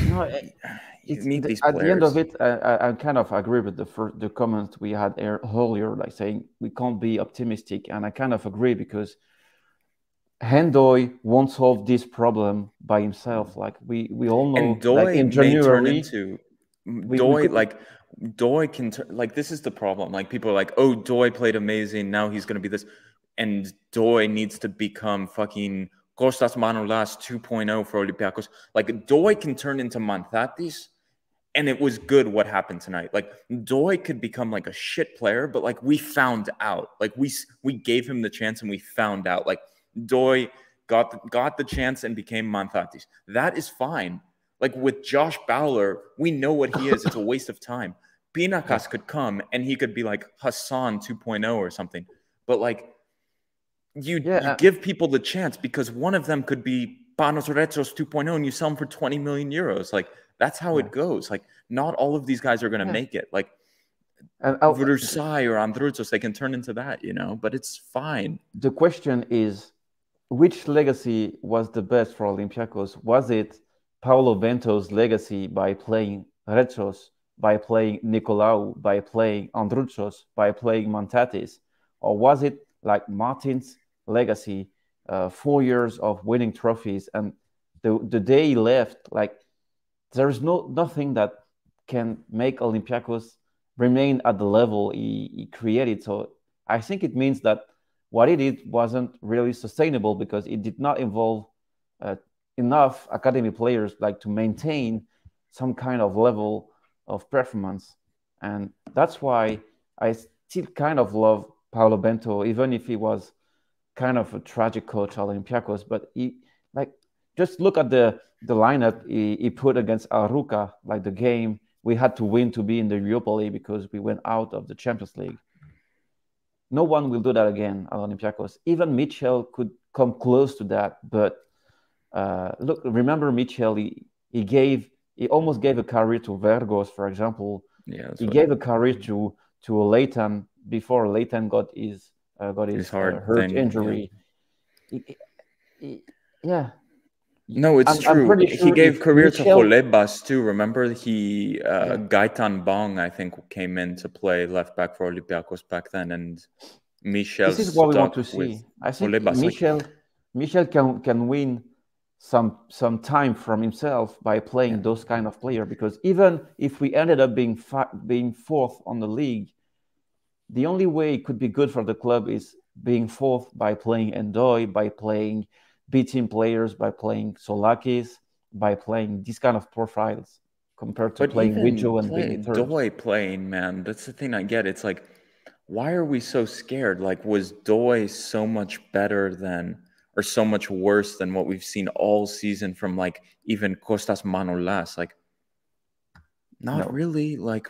no, you need these players. At the end of it, I kind of agree with the comment we had earlier, like saying we can't be optimistic, and I kind of agree, because N'Dói won't solve this problem by himself. Like, we all know. And N'Dói, like, in January, this is the problem. Like, people are like, oh, N'Dói played amazing, now he's going to be this. And N'Dói needs to become fucking Kostas Manolas 2.0 for Olympiakos. Like, N'Dói can turn into Manthatis, and it was good what happened tonight. Like, N'Dói could become like a shit player, but like, we found out. Like, we gave him the chance, and we found out. Like, N'Dói got the chance and became Manthatis. That is fine. Like, with Josh Bowler, we know what he is. It's a waste of time. Pinakas could come, and he could be like Hassan 2.0 or something. But like, you give people the chance, because one of them could be Panos Retzos 2.0, and you sell him for 20 million euros. Like, that's how it goes. Like, not all of these guys are going to make it. Like, Vrsaljko or Andrutsos, they can turn into that, you know, but it's fine. The question is, which legacy was the best for Olympiakos? Was it Paulo Bento's legacy by playing Retzos, by playing Nicolaou, by playing Andrutsos, by playing Manthatis? Or was it like Martin's legacy, 4 years of winning trophies, and the day he left, like, there is nothing that can make Olympiakos remain at the level he created. So I think it means that what he did wasn't really sustainable, because it did not involve enough academy players, like, to maintain some kind of level of performance. And that's why I still kind of love Paulo Bento, even if he was kind of a tragic coach at Olympiakos. But he, like, just look at the lineup he put against Aruca, like the game we had to win to be in the Europa League because we went out of the Champions League. No one will do that again at Olympiakos. Even Michel could come close to that. But look, remember Michel, he almost gave a career to Vergos, for example. Yeah, he gave a career to Leighton, before Leighton got his hurt injury. Yeah. No, it's true. I'm sure he gave career to Holebas too. Remember, Gaetan Bong, I think, came in to play left back for Olympiakos back then, and Michel. This is what we want to see. I think Holebas, Michel can win some time from himself by playing those kind of player, because even if we ended up being fourth on the league, the only way it could be good for the club is being fourth by playing N'Dói, by playing B-team players, by playing Paschalakis, by playing these kind of profiles, compared to playing Wejo and N'Dói playing, man. That's the thing I get. It's like, why are we so scared? Like, was N'Dói so much better than, or so much worse than what we've seen all season from, like, even Kostas Manolas? Like, not really. Like,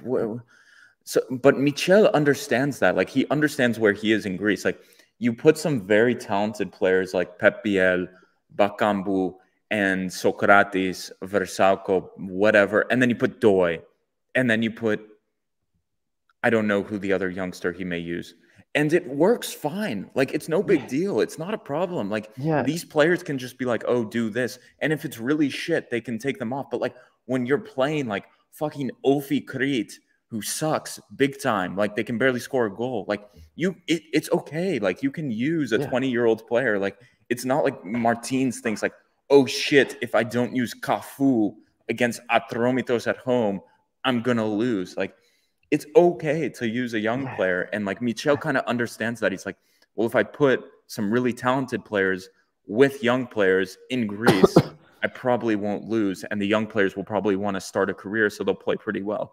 so, but Michel understands that. Like, he understands where he is in Greece. Like, you put some very talented players like Pep Biel, Bakambu, and Sokratis, Vrsaljko, whatever, and then you put N'Dói, and then you put, I don't know who the other youngster he may use, and it works fine. Like, it's no big deal. It's not a problem. Like, these players can just be like, oh, do this, and if it's really shit, they can take them off. But like, when you're playing like fucking Ofi Crete, who sucks big time, like, they can barely score a goal, like, it's okay, like, you can use a 20-year-old player. Like, it's not like Martins thinks like, oh shit, if I don't use Cafu against Atromitos at home, I'm going to lose. Like, it's okay to use a young player. And like Michel kind of understands that. He's like, well, if I put some really talented players with young players in Greece, I probably won't lose. And the young players will probably want to start a career, so they'll play pretty well.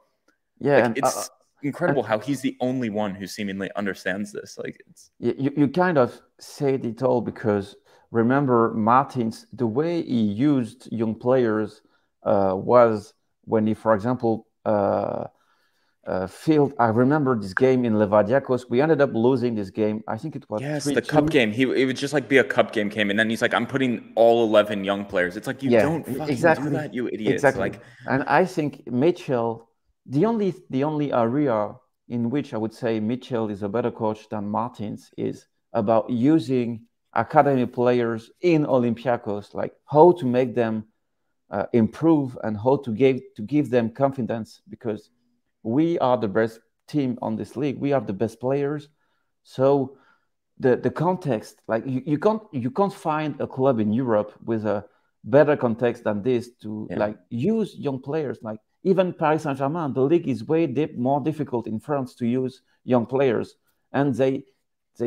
Yeah. Like, it's incredible how he's the only one who seemingly understands this. Like, it's... You kind of said it all, because remember Martins, the way he used young players was when he, for example, field. I remember this game in Levadiakos. We ended up losing this game. I think it was the cup game. It would just like be a cup game came, and then he's like, "I'm putting all 11 young players." It's like, you don't fucking do that, you idiots. Exactly. Like, and I think Michel, the only area in which I would say Michel is a better coach than Martins is about using academy players in Olympiakos, like how to make them improve and how to give them confidence, because we are the best team on this league. We have the best players. So the context, like you can't find a club in Europe with a better context than this to like use young players. Like even Paris Saint-Germain, the league is way more difficult in France to use young players, and they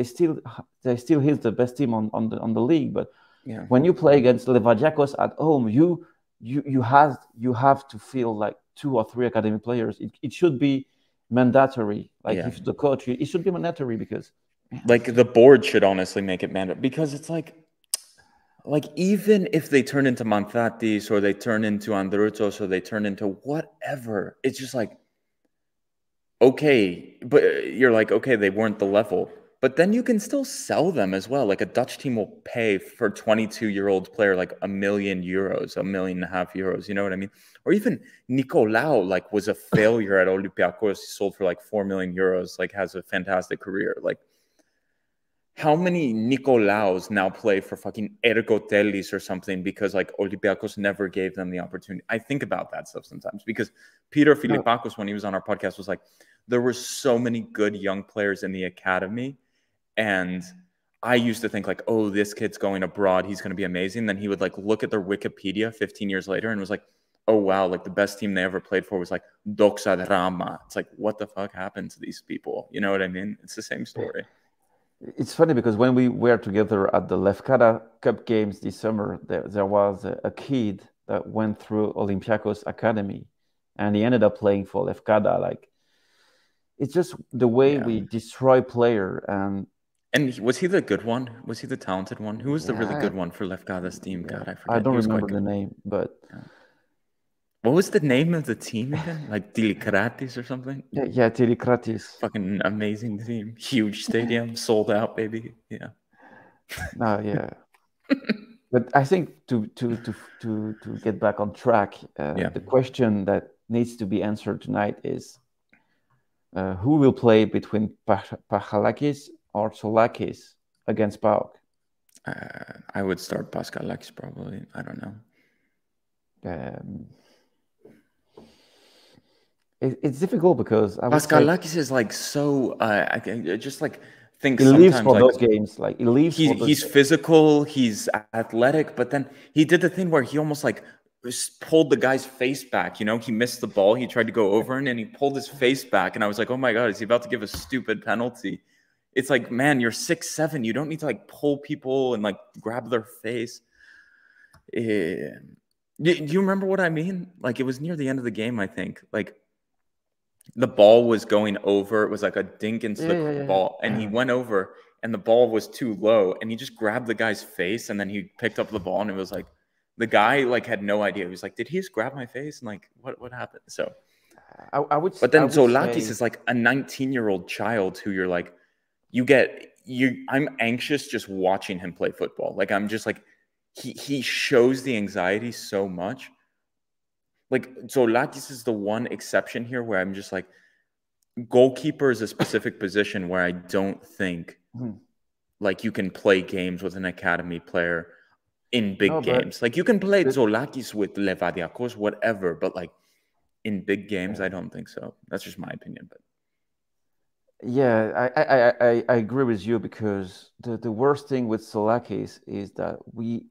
still hit the best team on the league. But when you play against Levadiakos at home, you have to feel like 2 or 3 academy players. It should be mandatory. Like if the coach, it should be mandatory, because like the board should honestly make it mandatory, because it's like even if they turn into Manthatis or they turn into Andrutsos or they turn into whatever, it's just like, okay, but you're like, okay, they weren't the level, but then you can still sell them as well. Like a Dutch team will pay for 22-year-old player like €1 million, €1.5 million. You know what I mean? Or even Nicolau, like, was a failure at Olympiakos. He sold for like €4 million. Like, has a fantastic career. Like, how many Nicolaus now play for fucking Ergotelis or something because like Olympiakos never gave them the opportunity? I think about that stuff sometimes, because Peter Filipakos, when he was on our podcast, was like, there were so many good young players in the academy. And I used to think like, oh, this kid's going abroad, he's going to be amazing. Then he would like look at their Wikipedia 15 years later and was like, oh, wow, like the best team they ever played for was like Doxa Rama. It's like, what the fuck happened to these people? You know what I mean? It's the same story. It's funny, because when we were together at the Lefkada Cup games this summer, there was a kid that went through Olympiakos Academy and he ended up playing for Lefkada. Like, it's just the way we destroy player. And was he the good one? Was he the talented one? Who was the really good one for Lefkada's team? God, I forget. I don't remember the name, but... What was the name of the team again? Like Tilikratis or something? Yeah, Tilikratis. Fucking amazing team. Huge stadium, sold out, baby. Yeah. No, yeah. But I think to get back on track, the question that needs to be answered tonight is who will play between Paschalakis or Solakis against PAOK? I would start Paschalakis probably. I don't know. It's difficult, because Paschalakis is like so. I just like think he leaves for like, those games. Like he leaves. He's physical. He's athletic, but then he did the thing where he almost like pulled the guy's face back. You know, he missed the ball. He tried to go over and he pulled his face back, and I was like, oh my god, is he about to give a stupid penalty? It's like, man, you're 6'7". You don't need to like pull people and like grab their face. Do you remember what I mean? Like, it was near the end of the game, I think. Like, the ball was going over. It was like a dink and slip ball. And he went over and the ball was too low. And he just grabbed the guy's face and then he picked up the ball. And it was like, the guy like had no idea. He was like, did he just grab my face? And like, what happened? So I would say, but then Solakis is like a 19-year-old child who you're like, I'm anxious just watching him play football. Like, I'm just like, he shows the anxiety so much. Like, Zolakis is the one exception here where I'm just like, goalkeeper is a specific position where I don't think like you can play games with an academy player in big games. Like, you can play Zolakis with Levadiakos, whatever, but like in big games, I don't think so. That's just my opinion. But yeah, I agree with you, because the worst thing with Solakis is that we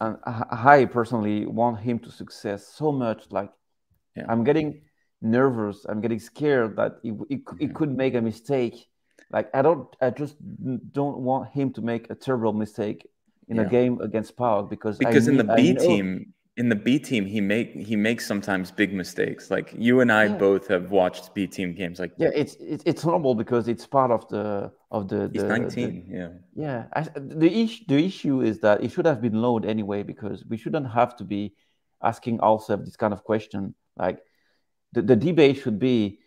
And I personally want him to success so much. Like, yeah. I'm getting nervous. I'm getting scared that it could make a mistake. Like, I just don't want him to make a terrible mistake in a game against PAOK because in the B team, he makes sometimes big mistakes. Like you and I both have watched B team games. Like it's normal because it's part of the. He's 19. The issue is that it should have been loaned anyway, because we shouldn't have to be asking ourselves this kind of question. Like the debate should be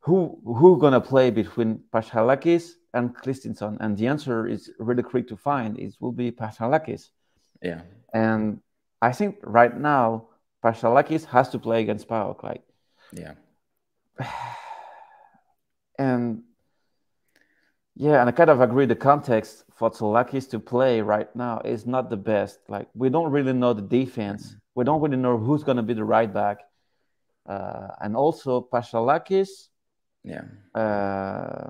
who gonna play between Paschalakis and Christensen, and the answer is really quick to find. It will be Paschalakis. Yeah. And I think right now, Paschalakis has to play against PAOK. Like, and I kind of agree. The context for Paschalakis to play right now is not the best. Like, we don't really know the defense. Mm-hmm. We don't really know who's going to be the right back. And also Paschalakis. Yeah. I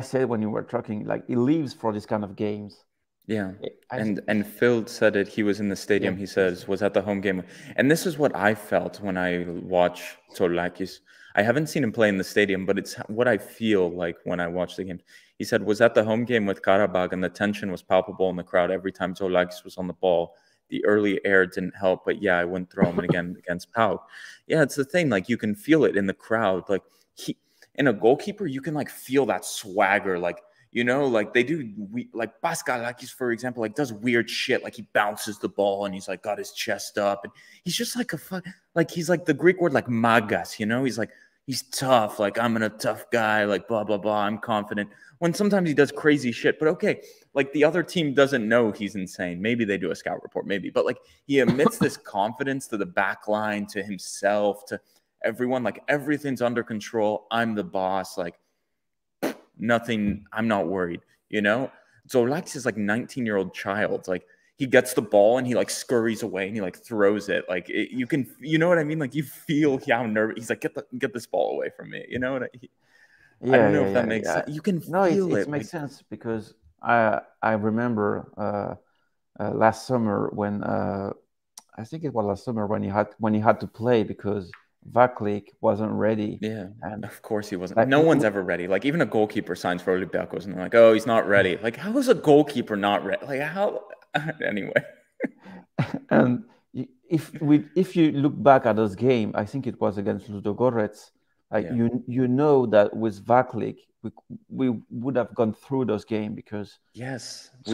said when you were talking, like, he leaves for these kind of games. Yeah, and Phil said it. He was in the stadium. Yeah. He says was at the home game, and this is what I felt when I watch Paschalakis. I haven't seen him play in the stadium, but it's what I feel like when I watch the game. He said was at the home game with Qarabag, and the tension was palpable in the crowd every time Paschalakis was on the ball. The early air didn't help, but yeah, I wouldn't throw him again against PAOK. Yeah, it's the thing. Like you can feel it in the crowd. Like in a goalkeeper, you can like feel that swagger. Like. You know, like they do, like Paschalakis, for example, like does weird shit. Like he bounces the ball and he's like got his chest up, and he's just like he's like the Greek word like magas. You know, he's like he's tough. Like I'm a tough guy. Like blah blah blah. I'm confident. When sometimes he does crazy shit, but okay, like the other team doesn't know he's insane. Maybe they do a scout report, maybe, but like he emits this confidence to the back line, to himself, to everyone. Like everything's under control. I'm the boss. Like. Nothing, I'm not worried, you know? Paschalakis is like 19-year-old child. Like he gets the ball and he like scurries away and he like throws it. Like it, you can, you know what I mean? Like you feel how nervous. He's like, get this ball away from me. You know what I mean? Yeah, I don't know if that makes sense. You can feel it. It makes sense because I remember last summer when, I think it was last summer when he had to play because Vaklik wasn't ready. Yeah, and of course he wasn't. Like, no one's ever ready. Like even a goalkeeper signs for Olympiakos, and they're like, "Oh, he's not ready." Like, how is a goalkeeper not ready? Like, how? Anyway. And if you look back at this game, I think it was against Ludogorets. Like you know that with Vaklik, we would have gone through those game because we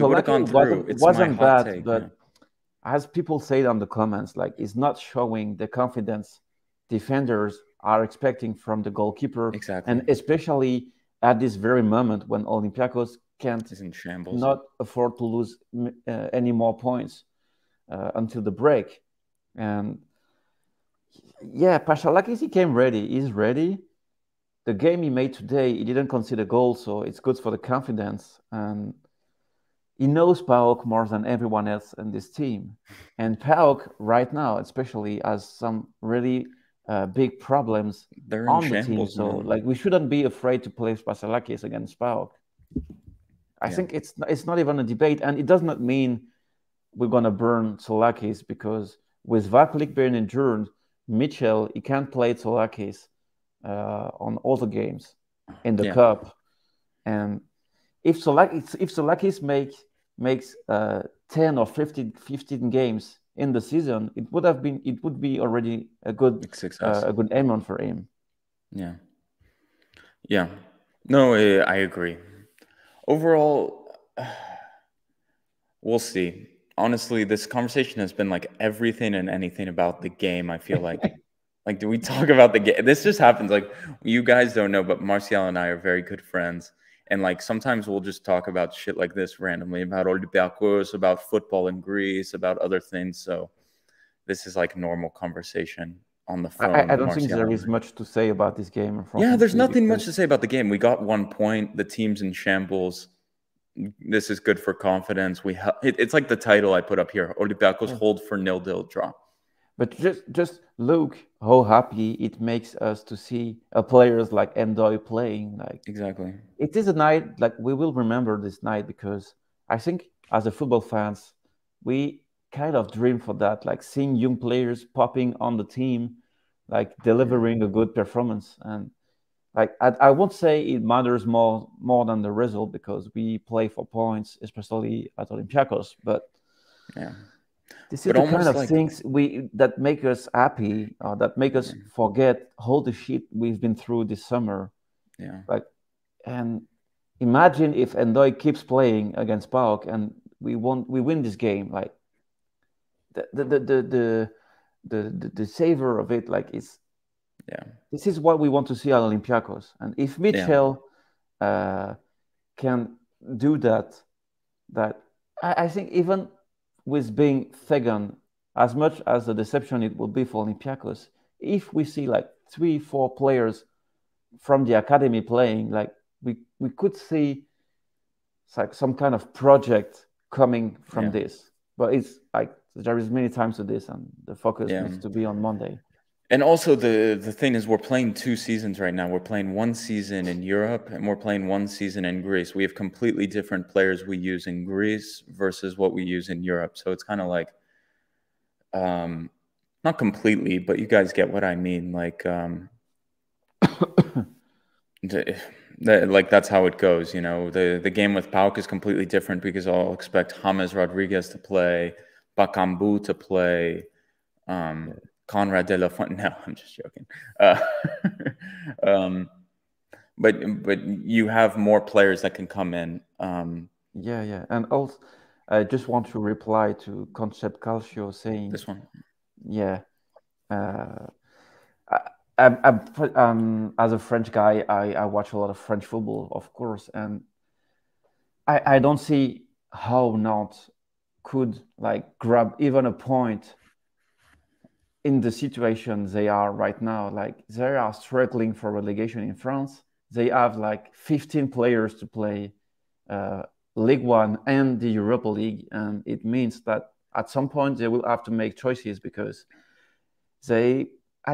would have gone through. It wasn't bad, but as people say on the comments, like it's not showing the confidence defenders are expecting from the goalkeeper, exactly, and especially at this very moment when Olympiakos cannot afford to lose any more points until the break. And Paschalakis, he came ready. He's ready. The game he made today, he didn't concede goal, so it's good for the confidence. And he knows PAOK more than everyone else in this team. And PAOK right now, especially, has some really big problems on the team. So, like, we shouldn't be afraid to play Paschalakis against PAOK. I think it's not even a debate, and it does not mean we're gonna burn Paschalakis, because with Vaklik being injured, Michel, he can't play Paschalakis on all the games in the cup. And if Paschalakis makes 10 or 15 games in the season, it would be already a good aim on for him. No, I agree. Overall, we'll see. Honestly, this conversation has been like everything and anything about the game, I feel like. Like, do we talk about the game? This just happens. Like, you guys don't know, but Martial and I are very good friends. And like sometimes we'll just talk about shit like this randomly, about Olympiakos, about football in Greece, about other things. So this is like normal conversation on the phone. I don't think there is much to say about this game. Yeah, there's nothing much to say about the game. We got 1 point. The team's in shambles. This is good for confidence. It's like the title I put up here: Olympiakos hold for 0-0 draw. But just look how happy it makes us to see players like N'Dói playing. Like, exactly. It is a night, like, we will remember this night because I think as a football fans, we kind of dream for that, like seeing young players popping on the team, like delivering a good performance. And like I won't say it matters more than the result, because we play for points, especially at Olympiakos. But yeah, this is the kind of things that make us happy, or that make us forget all the shit we've been through this summer. Yeah, like, and imagine if N'Dói keeps playing against PAOK and we win this game. Like the savor of it, like, is this is what we want to see at Olympiakos. And if Michel can do that I think, even with being second, as much as the deception it will be for Olympiakos, if we see like 3-4 players from the academy playing, like we could see like some kind of project coming from this. But it's like there is many times to this, and the focus needs to be on Monday. And also the thing is, we're playing two seasons right now. We're playing one season in Europe and we're playing one season in Greece. We have completely different players we use in Greece versus what we use in Europe. So it's kind of like, not completely, but you guys get what I mean. Like, like that's how it goes, you know. The game with PAOK is completely different because I'll expect James Rodriguez to play, Bakambu to play, Conrad de la Fuente. No, I'm just joking. But you have more players that can come in. And also, I just want to reply to Concept Calcio saying this one. Yeah. I'm as a French guy, I watch a lot of French football, of course, and I don't see how Nantes could like grab even a point in the situation they are right now. Like, they are struggling for relegation in France. They have like 15 players to play Ligue 1 and the Europa League, and it means that at some point they will have to make choices, because I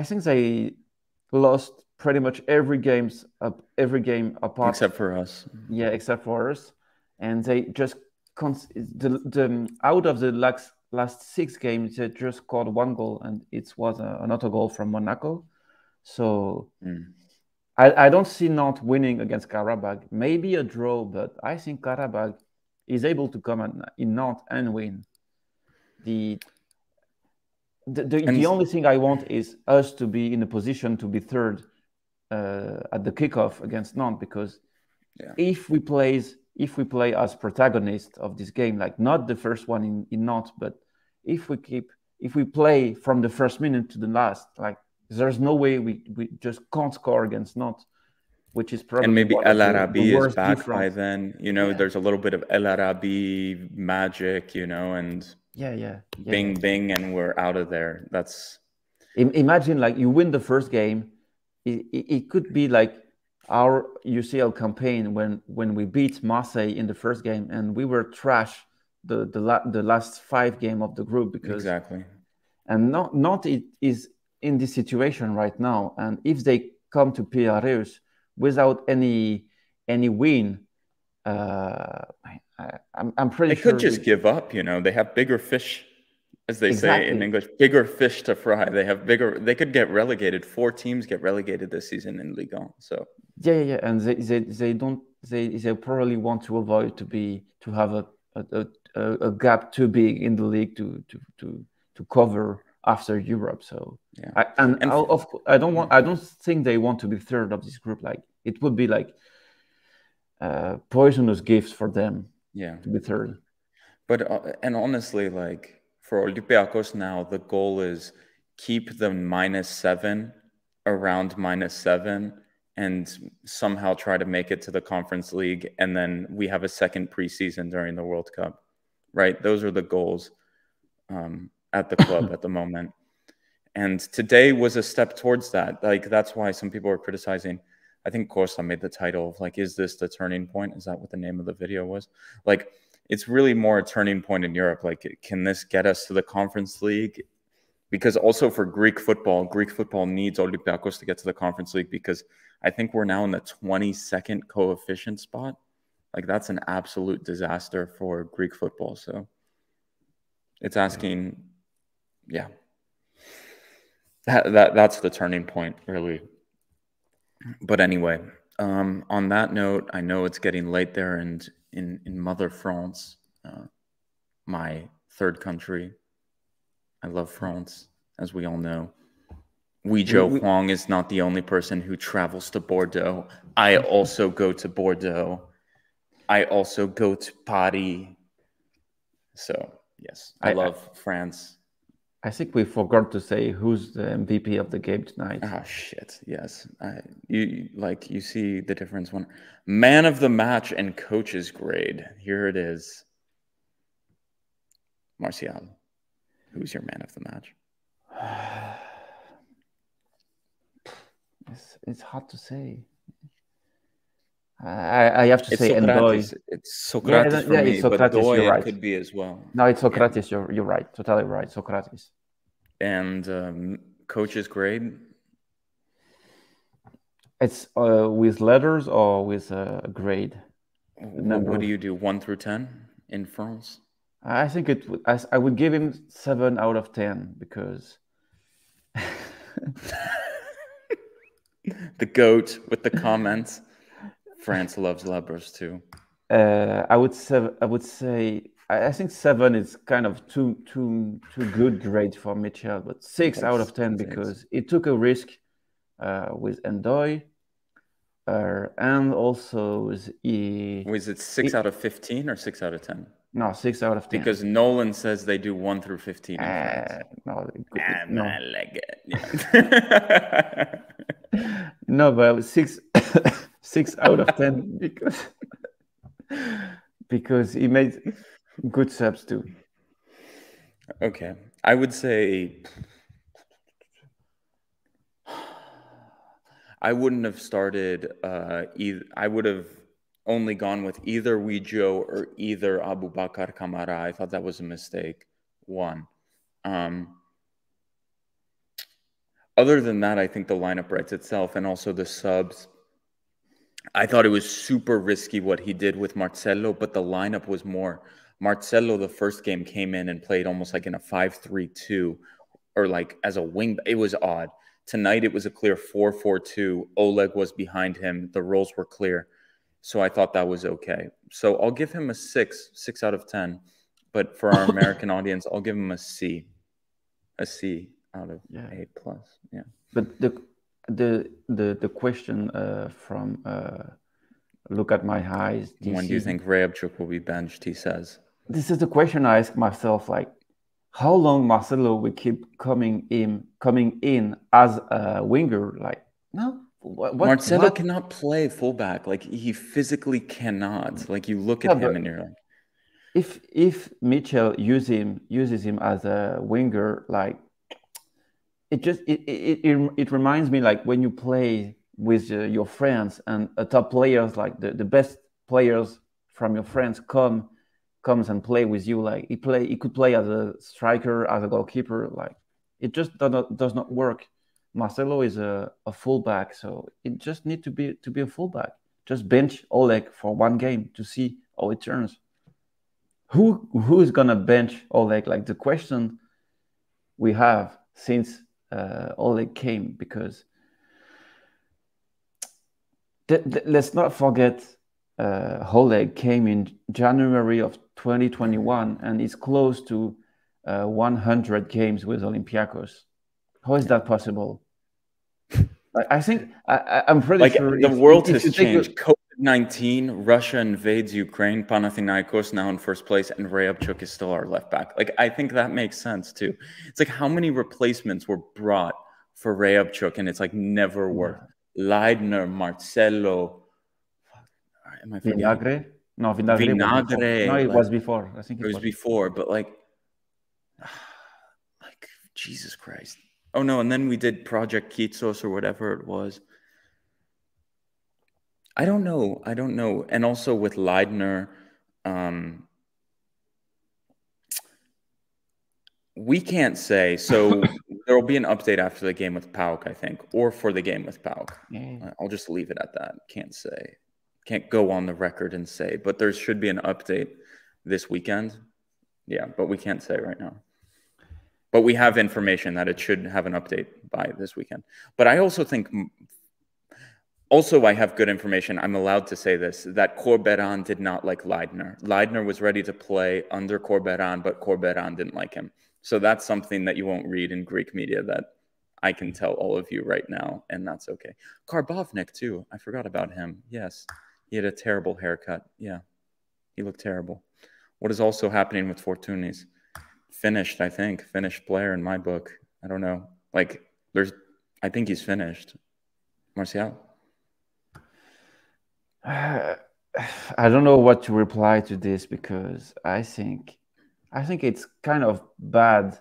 think they lost pretty much every game apart, except for us. Yeah, except for us, and they just out of the last 6 games they just scored 1 goal, and it was another goal from Monaco. So I don't see not winning against Qarabag. Maybe a draw, but I think Qarabag is able to come in Nantes and win. The only thing I want is us to be in a position to be third at the kickoff against Nantes, because if we play as protagonist of this game, like not the first one in Nantes, but if we play from the first minute to the last, like there's no way we just can't score against Nantes, which is probably. And maybe El Arabi is back by then. You know, there's a little bit of El Arabi magic, you know, and. Bing, and we're out of there. That's imagine like you win the first game. It could be like our UCL campaign when we beat Marseille in the first game, and we were trash the last 5 game of the group, because and not it is in this situation right now. And if they come to Piraeus without any win, I'm pretty sure they could just give up, you know. They have bigger fish, as they say in English, bigger fish to fry. They could get relegated. 4 teams get relegated this season in Ligue 1. So and they probably want to avoid to have a gap too big in the league to cover after Europe. So I don't think they want to be third of this group. Like, it would be like poisonous gifts for them. Yeah, to be third. But and honestly, like for Olympiakos now, the goal is keep the -7 around -7, and somehow try to make it to the Conference League, and then we have a second preseason during the World Cup, right? Those are the goals at the club at the moment. And today was a step towards that. Like, that's why some people are criticizing. I think Costa made the title of, like, is this the turning point? Is that what the name of the video was? Like, it's really more a turning point in Europe. Like, can this get us to the Conference League? Because also for Greek football needs Olympiakos to get to the Conference League, because I think we're now in the 22nd coefficient spot Like, that's an absolute disaster for Greek football. So it's asking, yeah, that's the turning point, really. But anyway, on that note, I know it's getting late there, and in Mother France, my third country, I love France, as we all know. Wejo Hwang is not the only person who travels to Bordeaux. I also go to Bordeaux. I also go to Paris. So, yes, I love France. I think we forgot to say who's the MVP of the game tonight. Ah, shit, yes. You see the difference when man of the match and coach's grade. Here it is. Martial, who's your man of the match? It's hard to say. I have to say N'Dói. It's Sokratis for me, it's Sokratis, but N'Dói right. Could be as well. No, it's Sokratis. Yeah. You're right. Totally right. Sokratis. And coach's grade? It's with letters or with a grade? What do you do? 1 through 10 in France? I think I would give him 7 out of 10 because. The goat with the comments. France loves lovers too. I think 7 is kind of too good grade for Michel, but 6 out of 10 because it took a risk with N'Dói, and also he. Was it 6 out of 15 or 6 out of 10? No, 6 out of 10. Because Nolan says they do 1 through 15. No, no. I like it. Yeah. No, but 6 out of 10 because he made good subs too. Okay, I would say I wouldn't have started. I would have only gone with either Wejo or either Abubakar Kamara. I thought that was a mistake. One. Other than that, I think the lineup writes itself, and also the subs. I thought it was super risky what he did with Marcelo, but the lineup was more. Marcelo, the first game, came in and played almost like in a 5-3-2 or like as a wing. It was odd. Tonight, it was a clear 4-4-2. Oleg was behind him. The roles were clear. So I thought that was okay. So I'll give him a 6 out of 10. But for our American audience, I'll give him a C. A C. Out of A+, yeah. But the question from Look at My Eyes. When do you think Reabchuk will be benched? He says, "This is the question I ask myself. Like, how long Marcelo will keep coming in as a winger? Like, no, Marcelo cannot play fullback. Like, he physically cannot. Like, you look at him and you're like, if Michel uses him as a winger, like." It reminds me like when you play with your friends and top players, like the best players from your friends comes and play with you. Like he could play as a striker, as a goalkeeper. Like it just does not work. Marcelo is a fullback, so it just needs to be a fullback. Just bench Oleg for one game to see how it turns. Who is gonna bench Oleg? Like the question we have since. Oleg came because let's not forget Oleg came in January of 2021 and is close to 100 games with Olympiakos. How is that possible? I think I'm pretty sure the world has changed. COVID-19, Russia invades Ukraine, Panathinaikos now in first place, and Reabchuk is still our left back. Like, I think that makes sense too. It's like how many replacements were brought for Reabchuk, and it's like never worked. Leidner, Marcelo, am I forgetting? Vinagre? No, Vinagre. No, it was before. I think it was before, but like Jesus Christ. Oh no, and then we did Project Kitsos or whatever it was. I don't know. And also with Leidner, we can't say. So there will be an update after the game with PAOK, I think, or for the game with PAOK. I'll just leave it at that. Can't say. can't go on the record and say, but there should be an update this weekend. Yeah, but we can't say right now. But we have information that it should have an update by this weekend. But I also think, also I have good information, I'm allowed to say this, that Corberan did not like Leidner. Leidner was ready to play under Corberan, but Corberan didn't like him. So that's something that you won't read in Greek media that I can tell all of you right now, and that's okay. Karbovnik, too. I forgot about him. Yes, he had a terrible haircut. Yeah, he looked terrible. What is also happening with Fortunis? Finished, I think. Finished player in my book. I don't know. Like, there's, I think he's finished. Martial? I don't know what to reply to this, because I think it's kind of bad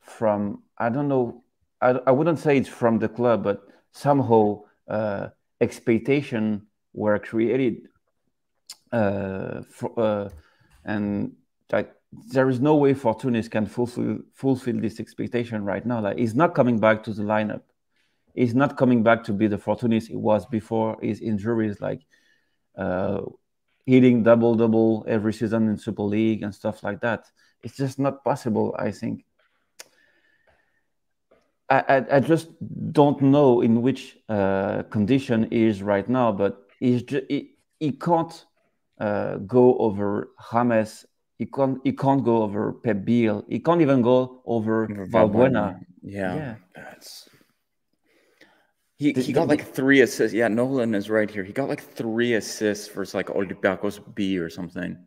from, I don't know, I wouldn't say it's from the club, but somehow expectations were created and like there is no way Fortunis can fulfill this expectation right now. Like, he's not coming back to the lineup. He's not coming back to be the Fortunis he was before his injuries, like hitting double-double every season in Super League and stuff like that. It's just not possible, I think. I just don't know in which condition he is right now, but he can't go over James. He can't go over Pep Biel. He can't even go over Valbuena. Yeah. He got like 3 assists. Yeah, Nolan is right here. He got like 3 assists versus like Olympiakos B or something.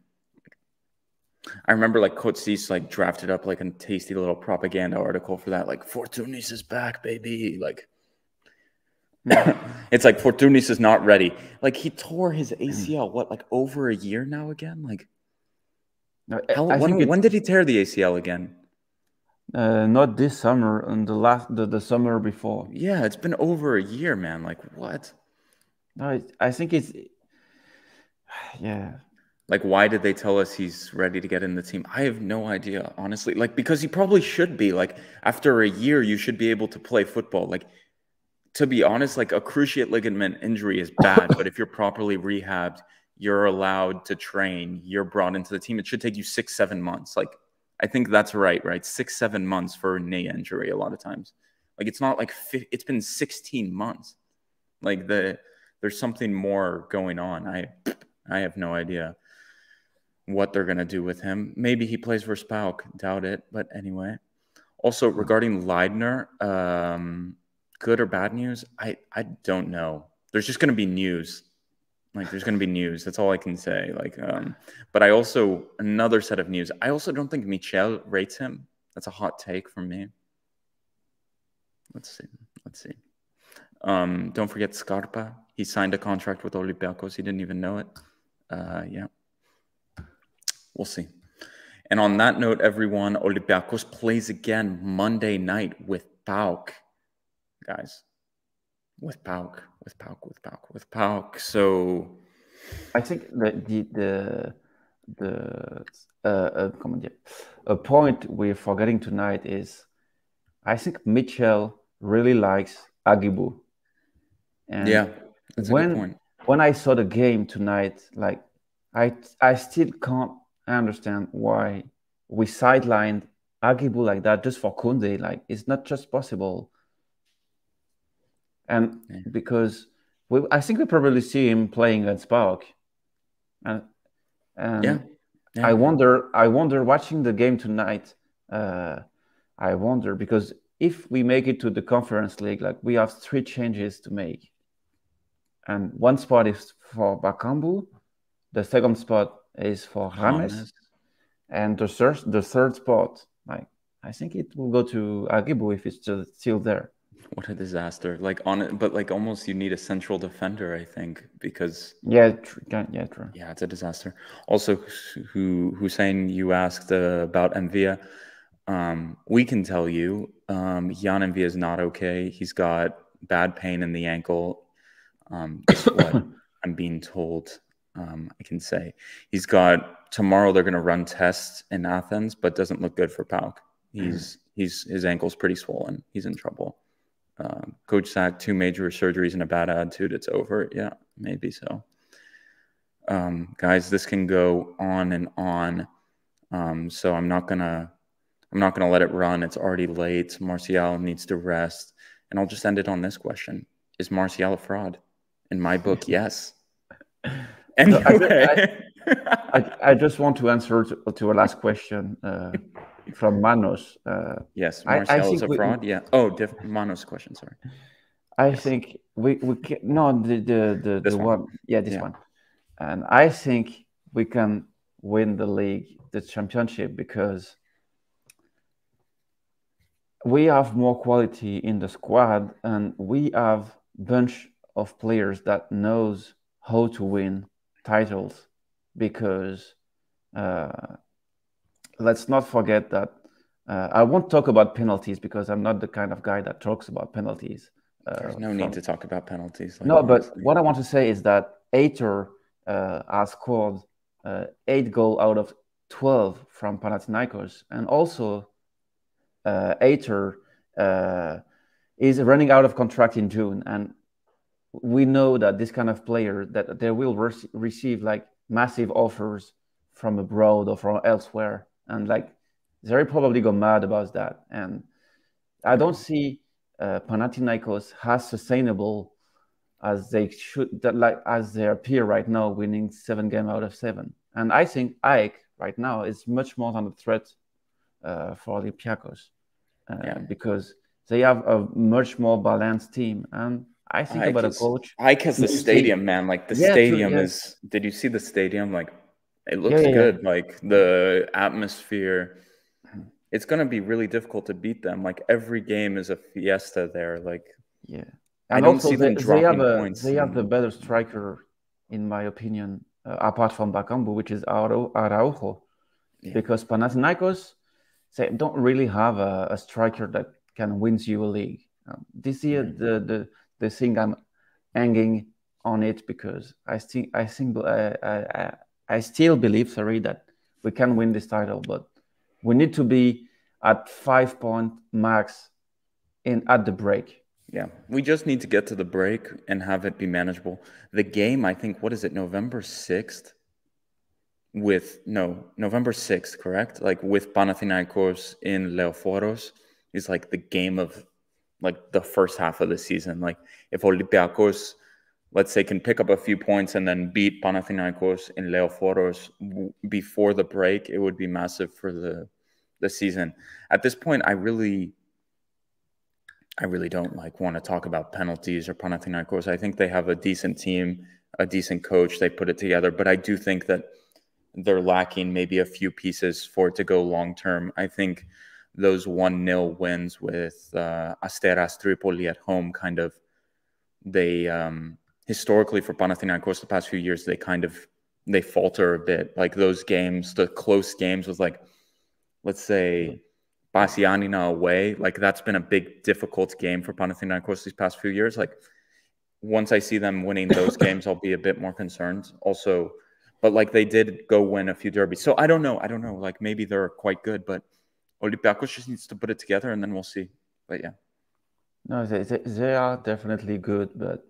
I remember like Cisse like drafted up like a tasty little propaganda article for that, like Fortunis is back, baby. Like it's like Fortunis is not ready. Like he tore his ACL what, like over a year now again? Like when did he tear the ACL again? Not this summer, and the summer before. Yeah, it's been over a year, man. Like what? No, I think it's yeah. Like, why did they tell us he's ready to get in the team? I have no idea, honestly. Like, because he probably should be. Like, after a year, you should be able to play football. Like, to be honest, like, a cruciate ligament injury is bad. But if you're properly rehabbed, you're allowed to train. You're brought into the team. It should take you 6-7 months. Like, I think that's right? 6-7 months for a knee injury a lot of times. Like, it's not like it's been 16 months. Like, there's something more going on. I have no idea what they're going to do with him. Maybe he plays for PAOK. Doubt it. But anyway. Also, regarding Leidner, good or bad news? I don't know. There's just going to be news. Like, there's going to be news. That's all I can say. Like, but I also, another set of news. I also don't think Michel rates him. That's a hot take from me. Let's see. Don't forget Scarpa. He signed a contract with Olympiakos. He didn't even know it. Yeah. We'll see. And on that note, everyone, Olympiakos plays again Monday night with PAOK. Guys, with PAOK. So I think that a point we're forgetting tonight is I think Michel really likes Aghibu. And yeah, that's a good point. When I saw the game tonight, like I still can't understand why we sidelined Aghibu like that just for Koundé. Like, it's not just possible. And because I think we probably see him playing against PAOK. And yeah. I wonder watching the game tonight, I wonder, because if we make it to the Conference League, like, we have 3 changes to make. And one spot is for Bakambu, the second spot is for James, and the third spot, like, I think it will go to Aghibu if it's still there. What a disaster! Like, on it, but like almost you need a central defender, I think, because true. Yeah, it's a disaster. Also, Hussein, you asked about M'Vila. We can tell you, Yann M'Vila is not okay. He's got bad pain in the ankle. That's what I'm being told. I can say he's got tomorrow. They're going to run tests in Athens, but doesn't look good for PAOK. His ankle's pretty swollen. He's in trouble. Coach sacked 2 major surgeries and a bad attitude. It's over. Yeah, maybe so. Guys, this can go on and on. So I'm not gonna let it run. It's already late. Martial needs to rest. And I'll just end it on this question. Is Martial a fraud? In my book, yes. Anyway. I just want to answer to a last question from Manos. Yes, Martial is a fraud. Yeah. Oh, Manos' question. Sorry. I think we can, no, the one. Yeah, this one. And I think we can win the league, the championship, because we have more quality in the squad, and we have a bunch of players that knows how to win titles. Because let's not forget that I won't talk about penalties because I'm not the kind of guy that talks about penalties. There's no need to talk about penalties. Like no, but what I want to say is that Aitor has scored 8 goals out of 12 from Panathinaikos. And also Aitor is running out of contract in June. And we know that this kind of player, that they will receive like massive offers from abroad or from elsewhere, and like they're probably go mad about that. And I don't see Panathinaikos as sustainable as they should, that like as they appear right now, winning 7 games out of 7. And I think Aik right now is much more than a threat for Olympiakos because they have a much more balanced team. And I think about a coach. Ike has the stadium, man. Like the stadium is. Did you see the stadium? Like it looks good. Yeah. Like the atmosphere. It's going to be really difficult to beat them. Like every game is a fiesta there. Like and I don't see them dropping points. They have the better striker, in my opinion, apart from Bakambu, which is Araujo, because Panathinaikos, they don't really have a striker that can win you a league. This year, the thing I'm hanging on it because I still believe that we can win this title, but we need to be at 5 point max at the break. Yeah, we just need to get to the break and have it be manageable. The game, I think, what is it, November 6th? November 6th, correct? Like with Panathinaikos in Leoforos is like the game of like the first half of the season. Like if Olympiakos, let's say, can pick up a few points and then beat Panathinaikos in Leoforos before the break, it would be massive for the season. At this point, I really don't want to talk about penalties or Panathinaikos. I think they have a decent team, a decent coach. They put it together, but I do think that they're lacking maybe a few pieces for it to go long-term. I think those 1-0 wins with Asteras Tripoli at home, kind of, they historically for Panathinaikos the past few years, they falter a bit. Like those games, the close games with like, let's say, Pasianina away, like that's been a big difficult game for Panathinaikos these past few years. Like once I see them winning those games, I'll be a bit more concerned. Also, but like they did go win a few derbies. So I don't know. Like maybe they're quite good, but Olympiakos just needs to put it together, and then we'll see. But yeah, no, they are definitely good, but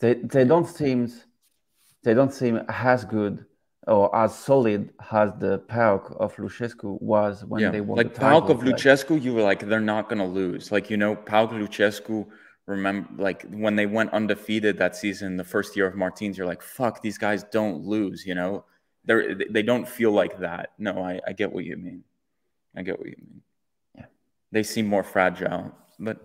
they don't seem as good or as solid as the PAOK of Luchescu was when they won. Like the PAOK of Luchescu, you were like, they're not going to lose. Like PAOK Luchescu. Remember, like when they went undefeated that season, the first year of Martins, you're like, fuck, these guys don't lose. They don't feel like that. No, I get what you mean. I get what you mean. Yeah. They seem more fragile, but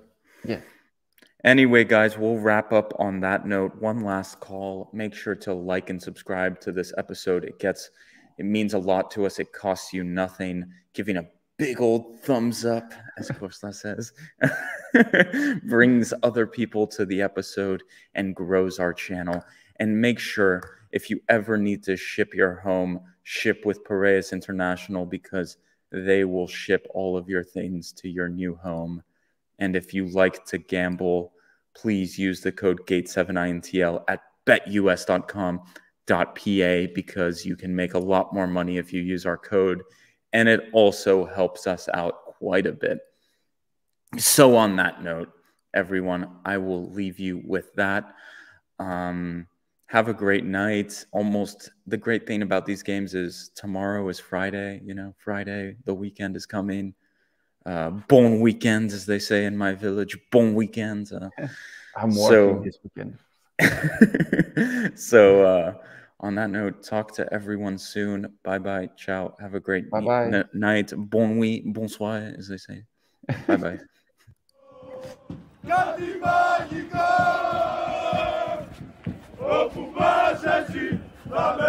anyway, guys, we'll wrap up on that note. One last call. Make sure to like and subscribe to this episode. It means a lot to us. It costs you nothing. Giving a big old thumbs up, as Korsla says, brings other people to the episode and grows our channel. And make sure if you ever need to ship your home, ship with Piraeus International, because they will ship all of your things to your new home. And if you like to gamble, please use the code GATE7INTL at betus.com.pa because you can make a lot more money if you use our code. And it also helps us out quite a bit. So on that note, everyone, I will leave you with that. have a great night. Almost the great thing about these games is tomorrow is Friday, you know, Friday, the weekend is coming. Bon weekend, as they say in my village, bon weekend. I'm working this weekend. So on that note, talk to everyone soon. Bye-bye, ciao, have a great night. Bon nuit, bonsoir, as they say. Bye-bye. Carne mágica! O fubá, gente,